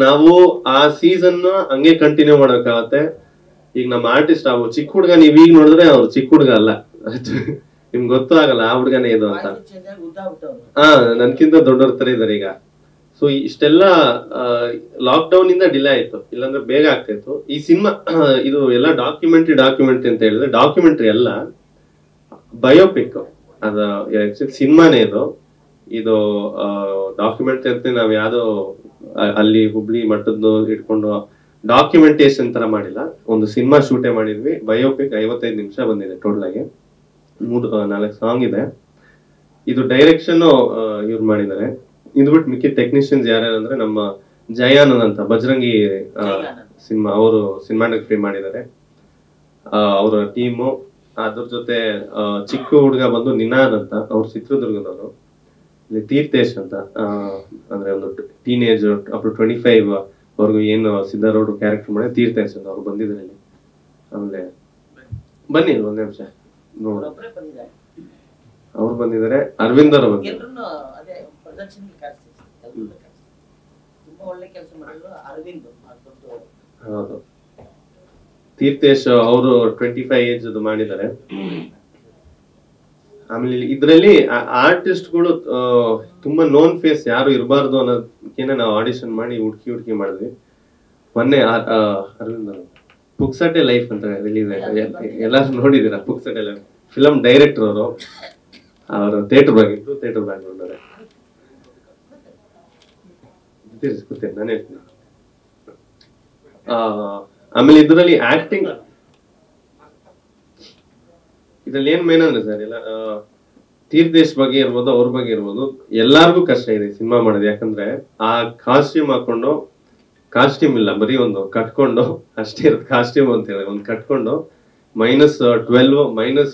ನಾವು ಆ ಸೀಸನ್ ಹಂಗೆ ಕಂಟಿನ್ಯೂ ಮಾಡೋಕ್ಕಾಗತ್ತೆ ಈಗ ನಮ್ಮ ಆರ್ಟಿಸ್ಟ್ ಆ ಚಿಕ್ಕ ಹುಡುಗ ನೀವ್ ಈಗ ನೋಡಿದ್ರೆ ಅವ್ರು ಚಿಕ್ಕ ಹುಡುಗ ಅಲ್ಲ ನಿಮ್ಗೆ ಗೊತ್ತೂ ಆಗಲ್ಲ ಆ ಹುಡುಗನೇ ಇದು ಅಂತ ಹಾ ನನ್ಕಿಂತ ದೊಡ್ಡವ್ರ ತರ ಇದಾರೆ ಈಗ ಸೊ ಇಷ್ಟೆಲ್ಲ ಲಾಕ್ಡೌನ್ ಇಂದ ಡಿಲೇ ಆಯ್ತು ಇಲ್ಲಾಂದ್ರೆ ಬೇಗ ಆಗ್ತಾಯಿತ್ತು ಈ ಸಿನಿಮಾ ಇದು ಎಲ್ಲ ಡಾಕ್ಯುಮೆಂಟ್ರಿ ಅಂತ ಹೇಳಿದ್ರೆ ಡಾಕ್ಯುಮೆಂಟ್ರಿ ಅಲ್ಲ ಬಯೋಪಿಕ್ ಅದು ಸಿನಿಮಾನೇ ಇದು ಇದು ಡಾಕ್ಯುಮೆಂಟ್ರಿ ಅಂತ ನಾವು ಯಾವ್ದೋ ಅಲ್ಲಿ ಹುಬ್ಳಿ ಮಟ್ಟದ್ದು ಇಟ್ಕೊಂಡು ಡಾಕ್ಯುಮೆಂಟೇಶನ್ ತರ ಮಾಡಿಲ್ಲ ಒಂದು ಸಿನಿಮಾ ಶೂಟೇ ಮಾಡಿದ್ವಿ ಬಯೋಪಿಕ್ 55 ನಿಮಿಷ ಬಂದಿದೆ ಟೋಟಲ್ ಆಗಿ 3-4 ಸಾಂಗ್ ಇದೆ ಇದು ಡೈರೆಕ್ಷನ್ ಇವ್ರು ಮಾಡಿದ್ದಾರೆ ಇದು ಬಿಟ್ಟು ಮಿಕ್ಕಿ ಟೆಕ್ನಿಷಿಯನ್ಸ್ ಯಾರ್ಯಾರು ಅಂದ್ರೆ ನಮ್ಮ ಜಯಾನಂದ್ ಅಂತ ಬಜರಂಗಿ ಸಿನಿಮಾ ಅವರು ಸಿನಿಮಾಟೋಗ್ರಫಿ ಮಾಡಿದ್ದಾರೆ ಅವರ ಟೀಮು ಅದ್ರ ಜೊತೆ ಚಿಕ್ಕ ಹುಡುಗ ಬಂದು ನಿನಾದ್ ಅಂತ ಅವ್ರು ಚಿತ್ರದುರ್ಗದವರು ಇಲ್ಲಿ ತೀರ್ಥೇಶ್ ಅಂತ ಅಂದ್ರೆ ಒಂದು ಟೀನೇಜ್ ಅಪ್ ಟು 25 ಅವ್ರಿಗೂ ಏನು ಸಿದ್ಧಾರೂಢ ಕ್ಯಾರೆಕ್ಟರ್ ಮಾಡಿ ತೀರ್ಥೇಶ್ ಅಂತ ಅವ್ರು ಬಂದಿದ್ದಾರೆ ಇಲ್ಲಿ ಆಮೇಲೆ ಬನ್ನಿ ಒಂದ್ ನಿಮಿಷ ನೋಡ ಅವ್ರು ಬಂದಿದ್ದಾರೆ ಅರವಿಂದ್ ಅವರು ತೀರ್ಥೇಶ್ ಅವರು 25 ಏಜ್ ಮಾಡಿದ್ದಾರೆ ಆಮೇಲೆ ಇದರಲ್ಲಿ ಆರ್ಟಿಸ್ಟ್ ಗಳು ತುಂಬಾ ನೋನ್ ಫೇಸ್ ಯಾರು ಇರಬಾರ್ದು ಅನ್ನೋದಕ್ಕೆ ನಾವು ಆಡಿಷನ್ ಮಾಡಿ ಹುಡುಕಿ ಮಾಡಿದ್ವಿ ಮೊನ್ನೆ ಅರವಿಂದ್ ಅವರು ಪುಕ್ಸಟೆ ಲೈಫ್ ಅಂತ ರಿಲೀಸ್ ಆಯ್ತು ಎಲ್ಲರೂ ನೋಡಿದೀರಾ ಪುಕ್ಸಟೆ ಲೈಫ್ ಫಿಲಂ ಡೈರೆಕ್ಟರ್ ಅವರು ಅವರು ಥಿಯೇಟರ್ ಬ್ಯಾಕ್ಗ್ರೌಂಡ್ ಅವರೇ ಆಮೇಲೆ ಇದರಲ್ಲಿ ಆಕ್ಟಿಂಗ್ ಇದ್ರಲ್ಲಿ ಏನ್ ಮೇನ್ ಅಂದ್ರೆ ಸರ್ ಎಲ್ಲ ತೀರ್ಥೇಶ್ ಬಗ್ಗೆ ಇರ್ಬೋದು ಅವ್ರ ಬಗ್ಗೆ ಇರ್ಬೋದು ಎಲ್ಲಾರ್ಗು ಕಷ್ಟ ಇದೆ ಸಿನಿಮಾ ಮಾಡೋದು ಯಾಕಂದ್ರೆ ಆ ಕಾಸ್ಟ್ಯೂಮ್ ಹಾಕೊಂಡು ಕಾಸ್ಟ್ಯೂಮ್ ಇಲ್ಲ ಬರೀ ಒಂದು ಕಟ್ಕೊಂಡು ಅಷ್ಟೇ ಇರೋದು ಕಾಸ್ಟ್ಯೂಮ್ ಅಂತ ಹೇಳಿ ಒಂದು ಕಟ್ಕೊಂಡು -12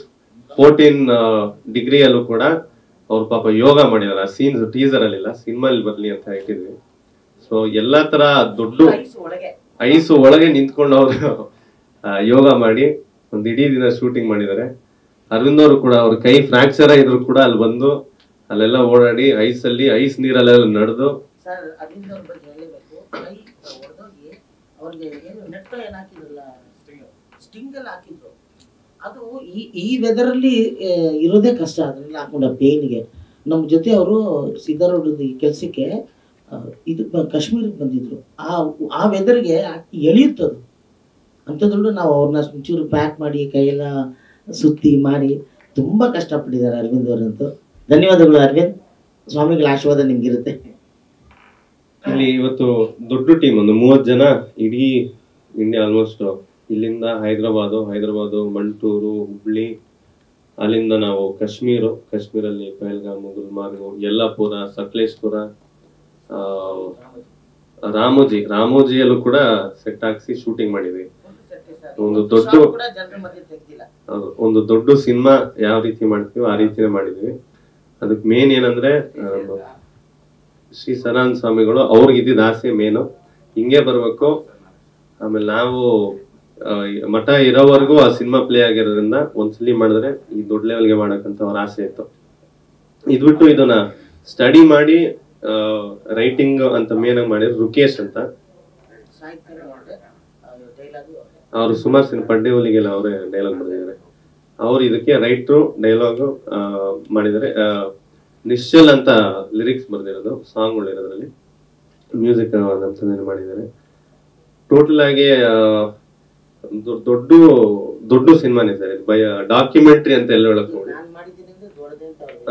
-14 ಡಿಗ್ರಿಯಲ್ಲೂ ಕೂಡ ಅವ್ರು ಪಾಪ ಯೋಗ ಮಾಡಿದಾರೆ ಆ ಸೀನ್ಸ್ ಟೀಸರ್ ಅಲ್ಲಿ ಇಲ್ಲ ಸಿನಿಮಾ ಅಲ್ಲಿ ಬರ್ಲಿ ಅಂತ ಇಟ್ಟಿದ್ವಿ ಸೊ ಎಲ್ಲಾ ತರ ದೊಡ್ಡ ಐಸು ಒಳಗೆ ನಿಂತ್ಕೊಂಡು ಅವ್ರು योग इडी दिन शूटिंग अरविंद कई फ्रैक्चर अल बंद अल्लेल ओडाडी ऐसली ऐस नीरल्ले ನಡೆದು ಸರ್ ಅದಿನ್ನ ಅವರ ಬಗ್ಗೆ ಹೇಳಬೇಕು ಕೈ ಹೊರದೋಗಿ ಅವರಿಗೆ ಏನು ನೆಟ್ ಏನು ಹಾಕಿದ್ರಲ್ಲ ಸ್ಟಿಂಗ್ ಅಲ್ಲಿ ಹಾಕಿದ್ರು ಅದು ಈ ಈ ವೆದರ್ ಅಲ್ಲಿ ಇರೋದೇ ಕಷ್ಟ ಅದರಲ್ಲಿ ಹಾಕೊಂಡ ಪೇನ್ ಗೆ ನಮ್ಮ ಜೊತೆ ಅವರು ಸಿದರೋಡದ ಕೆಲಸಕ್ಕೆ ಇದು ಕಾಶ್ಮೀರಕ್ಕೆ ಬಂದಿದ್ರು ಆ ಆ ವೆದರ್ ಗೆ ಎಳಿಯುತ್ತೆ ಅದು ಅಂತದೊಂದು ನಾವು ಅವರನ್ನ ಚೂರು ಪ್ಯಾಕ್ ಮಾಡಿ ಕೈಯಲ್ಲ ಸುತ್ತಿ ಮಾಡಿ ತುಂಬಾ ಕಷ್ಟ ಪಟ್ಟಿದ್ದಾರೆ ಅರವಿಂದ್ ಅವರಂತೂ धन्यवाद अरविंद स्वामी आशीर्वाद दुड्ड टीम जन इडी इंडिया आलमोस्ट इलिंद हैदराबाद मंटूर हुब्ली अलिंद ना काश्मीर काश्मीरल्ली पहलगाम गुलमर्ग यल्लापुर सकलेशपुर रामोजी रामोजियल्लू कूड़ा सेट आगिसि शूटिंग ಒಂದು ದೊಡ್ಡ ಸಿನಿಮಾ ಯಾವ ರೀತಿ ಮಾಡ್ತೀವಿ ಆ ರೀತಿನೇ ಮಾಡಿದ್ವಿ ಅದಕ್ಕೆ ಮೇನ್ ಏನಂದ್ರೆ ಶ್ರೀ ಸನಾನ್ ಸ್ವಾಮಿಗಳು ಅವರಿಗೆ ಇದ್ದಿದ್ದ ಆಸೆ ಮೇನ್ ಹಿಂಗೇ ಬರಬೇಕು ಆಮೇಲೆ ನಾವು ಮಠ ಇರೋವರೆಗೂ ಆ ಸಿನಿಮಾ ಪ್ಲೇ ಆಗಿರೋದ್ರಿಂದ ಒಂದ್ಸಲಿ ಮಾಡಿದ್ರೆ ಈ ದೊಡ್ಡ ಲೆವೆಲ್ ಗೆ ಮಾಡಕಂತ ಅವರ ಆಸೆ ಇತ್ತು ಇದು ಬಿಟ್ಟು ಇದನ್ನ ಸ್ಟಡಿ ಮಾಡಿ ರೈಟಿಂಗ್ ಅಂತ ಮೇನ್ ಆಗಿ ಮಾಡಿದ್ರು ರುಕೇಶ್ ಅಂತ और सुमार सिंह पंडेवलिगे डयलॉग बरेदिद्दारे और इदक्के रईटर डयलॉग निश्चल अंत लिरिक्स बरेदिरोदु सांगुगळु इरोदरल्लि म्यूजिक नम्म तंदे माडिद्दारे टोटल आगे दोड्ड दोड्ड सिनेमाने सर इदु बाय डॉक्यूमेंटरी अंत हेळि हेळकोळ्ळि नानु माडिदिनि अंद्रे दोड्डदे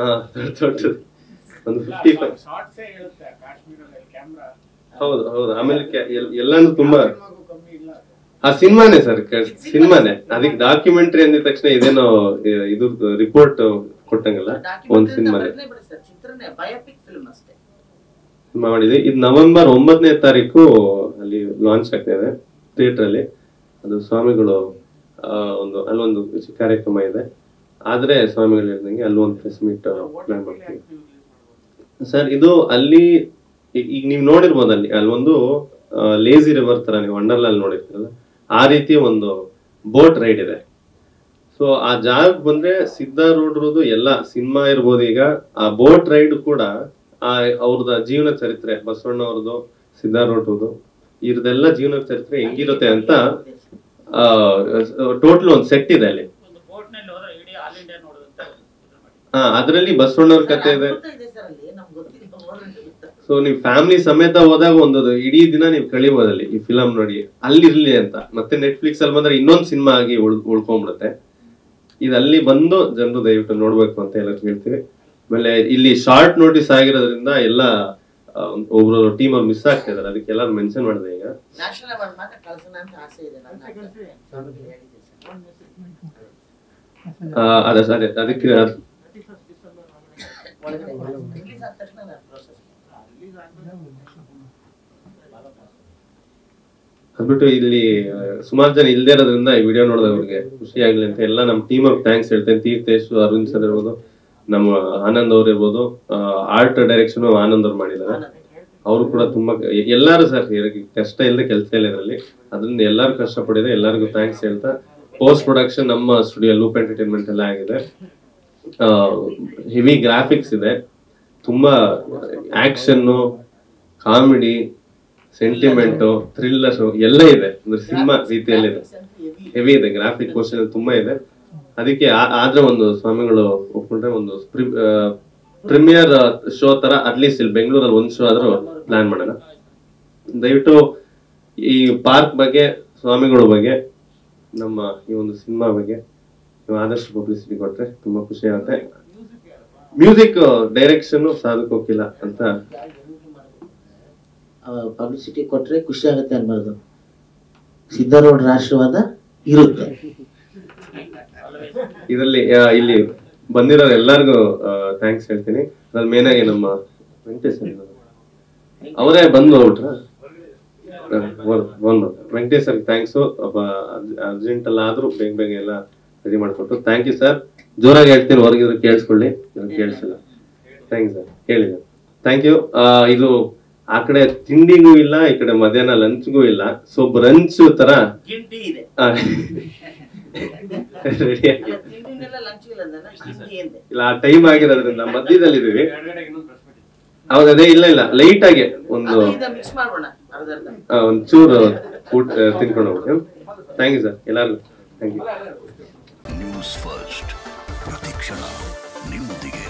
अंत हेळ्तारे ओंदु 55 शॉट्स हेळुत्ते काश्मीरदल्लि कैमरा हौदु हौदु आमेले एल्लानु तुम्बा आ सिनेमाने सर सिनेमाने अदिक डॉक्यूमेंटरी अंदिद तक्षण इदेनो इदु रिपोर्ट कोट्टंगल्ल ओंद सिनेमाने सर चित्रने बायोपिक फिल्म ಅಷ್ಟೇ ಸಿನಿಮಾ ಮಾಡಿದೆ ಇದು ನವೆಂಬರ್ 9ನೇ ತಾರೀಕು ಅಲ್ಲಿ ಲಾಂಚ್ ಆಗ್ತಿದೆ ಥಿಯೇಟರ್ ಅಲ್ಲಿ ಅದು ಸ್ವಾಮಿಗಳು ಒಂದು ಅಲ್ಲೊಂದು ಕಾರ್ಯಕ್ರಮ ಇದೆ ಆದರೆ ಸ್ವಾಮಿಗಳು ಹೇಳಿದಂಗೆ ಅಲ್ಲೊಂದು ಪ್ರೆಸ್ ಮೀಟ್ ಪ್ಲಾನ್ ಮಾಡ್ತೀವಿ ಸರ್ ಇದು ಅಲ್ಲಿ ಈಗ ನೀವು ನೋಡಿರಬಹುದು ಅಲ್ಲಿ ಅಲ್ಲೊಂದು लेजी रिवर तर वंडरला नोड़ीर आ रीति बोट रईड है सो आ जग बंद सीधा रोड सिनेमा आ बोट रईड कूड़ा जीवन चरित्रे बसवण्णवरदु सिद्धारूढ़ इवरदेल्ल जीवन चरित्रे हेंगिरुत्ते अंत टोटल ओंदु सेट इदे अल्लि हाँ अदरल्लि बसवण्णवर कथे इदे सो नहीं फैमिली समेत हादसा इडी दिन कलिबोदल्ली फिल्म नोडि अल्ली अंत मत्ते नेटफ्लिक्स अल्लि बंद्रे इन्नोंदु सिनेमा आगि उळ्कोंड्बिडुत्ते इदु अल्ली बंदु जनरु दयविट्टु नोडबेकु अंत एल्लरिगू हेळ्तीवि आमेले इल्ली शार्ट नोटिस आगिरोद्रिंद एल्ल ओब्रो टीम अवरु मिस आग्तिदारे अदक्के एल्लारु मेंशन माडिदे ईग ನ್ಯಾಷನಲ್ ಅವಾರ್ಡ್ ಮಾತ್ರ ಕಳಿಸೋಣ ಅಂತ ಆಸೆ ಇದೆ ನನ್ನ ಅದ ಸರ್ ಅದಕ್ಕೆ 30 ದಿನ ಪ್ರೋಸೆಸ್ अद्बिट्टु इल्ली सुमारु जन इल्लदे इरोद्रिंद ई विडियो नोडिदवरिगे खुशी आगलि अंत एल्ल नम्म टीम अवरिगे थैंक्स हेळ्तेने तीर्थेश अरविंद सर इरबहुदु नम्म आनंद अवरु इरबहुदु आर्ट डायरेक्षन आनंद अवरु माडिदारे अवरु कूड तुंबा एल्लारू सर कष्ट इल्लदे केलस इल्ल इदರಲ್ಲಿ ಅದರಿಂದ ಎಲ್ಲರೂ ಕಷ್ಟಪಟ್ಟಿದ್ದಾರೆ ಎಲ್ಲರಿಗೂ ಥ್ಯಾಂಕ್ಸ್ ಹೇಳ್ತಾ ಪೋಸ್ಟ್ ಪ್ರೊಡಕ್ಷನ್ ನಮ್ಮ ಸ್ಟುಡಿಯೋ ಲೂಪ್ ಎಂಟರ್‌ಟೈನ್‌ಮೆಂಟ್ ಅಲ್ಲಿ ಆಗಿದೆ ಹೆವಿ ಗ್ರಾಫಿಕ್ಸ್ ಇದೆ ತುಂಬಾ ಆಕ್ಷನ್ ಕಾಮಿಡಿ ಸೆಂಟಿಮೆಂಟ್ ಥ್ರಿಲ್ಲರ್ ಎಲ್ಲ ಇದೆ ಅಂದ್ರೆ ಸಿನಿಮಾ ರೀತಿಯಲ್ಲಿ ಇದೆ ಹೆವಿ ಇದೆ ಗ್ರಾಫಿಕ್ ಕೋಶನ ತುಂಬಾ ಇದೆ ಅದಕ್ಕೆ ಆದ್ರೆ ಒಂದು ಸ್ವಾಮಿಗಳು ಒಪ್ಪಿಕೊಂಡ್ರೆ ಒಂದು ಪ್ರೀಮಿಯರ್ ಶೋ ತರ ಅಟ್ಲೀಸ್ಟ್ ಇಲ್ಲಿ ಬೆಂಗಳೂರಲ್ಲಿ ಒಂದು ಶೋ ಆದ್ರೂ ಪ್ಲಾನ್ ಮಾಡೋಣ ದಯವಿಟ್ಟು ಈ ಪಾರ್ಕ್ ಬಗ್ಗೆ ಸ್ವಾಮಿಗಳ ಬಗ್ಗೆ ನಮ್ಮ ಈ ಒಂದು ಸಿನಿಮಾ ಬಗ್ಗೆ ನೀವು ಆದಷ್ಟು ಪಬ್ಲಿಸಿಟಿ ಕೊಟ್ಟರೆ ತುಂಬಾ ಖುಷಿ ಆಗುತ್ತೆ म्यूजिक डायरेक्शन साधक होगिल्ल अंत पब्लिसिटी कोट्रे खुशी आगुत्ते अन्नबहुदु सिद्धरोड आशीर्वाद इरुत्ते ಇದರಲ್ಲಿ ಇಲ್ಲಿ ಬಂದಿರೋರು ಎಲ್ಲರಿಗೂ ಥ್ಯಾಂಕ್ಸ್ ಹೇಳ್ತೀನಿ ಅದರಲ್ಲಿ ಮೇನ್ ಆಗಿ ನಮ್ಮ ವೆಂಕಟೇಶನ್ ಅವರೇ ಬಂದು ಬಿಟ್ರಾ ಬಂದು ವೆಂಕಟೇಶನ್ ಥ್ಯಾಂಕ್ಸ್ ಅರ್ಜೆಂಟ್ ಅಲ್ಲಿ ಆದ್ರೂ ಬೇಗ ಬೇಗ ಎಲ್ಲ ರೆಡಿ ಮಾಡ್ಕೊಟ್ಟು ಥ್ಯಾಂಕ್ ಯು ಸರ್ जोर हेल्ती वर्ग केसकोली थैंक यू ಆ ಕಡೆ ತಿಂಡಿಗೂ ಇಲ್ಲ ಈ ಕಡೆ ಮಧ್ಯಾಹ್ನ ಲಂಚ್ಗೂ ಇಲ್ಲ ಸೋ ಬ್ರಂಚ್ ತರ ಗಿಂಡಿ ಇದೆ ರೆಡಿ ಆಗಿದೆ ತಿಂಡಿನೆಲ್ಲ ಲಂಚ್ ಇಲ್ಲ ಅಂದನ ಗಿಂಡಿ ಇದೆ ಇಲ್ಲ ಆ ಟೈಮ್ ಆಗಿರೋದ್ರಿಂದ ಮಧ್ಯದಲ್ಲಿ ಇದೀವಿ ಹೌದು ಅದೇ ಇಲ್ಲ ಇಲ್ಲ ಲೈಟ್ ಆಗಿ ಒಂದು ಇದನ್ನ ಮಿಕ್ಸ್ ಮಾಡೋಣ ಅರ್ಧ ಒಂದು ಚೂರು ಫುಡ್ ತಿನ್ಕೊಂಡು ಹೋಗೋಣ ಥ್ಯಾಂಕ್ ಯು ಸರ್ ಎಲ್ಲರಿಗೂ ಥ್ಯಾಂಕ್ ಯು ನ್ಯೂಸ್ ಫಸ್ಟ್ ಪ್ರತಿಕ್ಷಣ ನಿಮ್ಮದಿಗೆ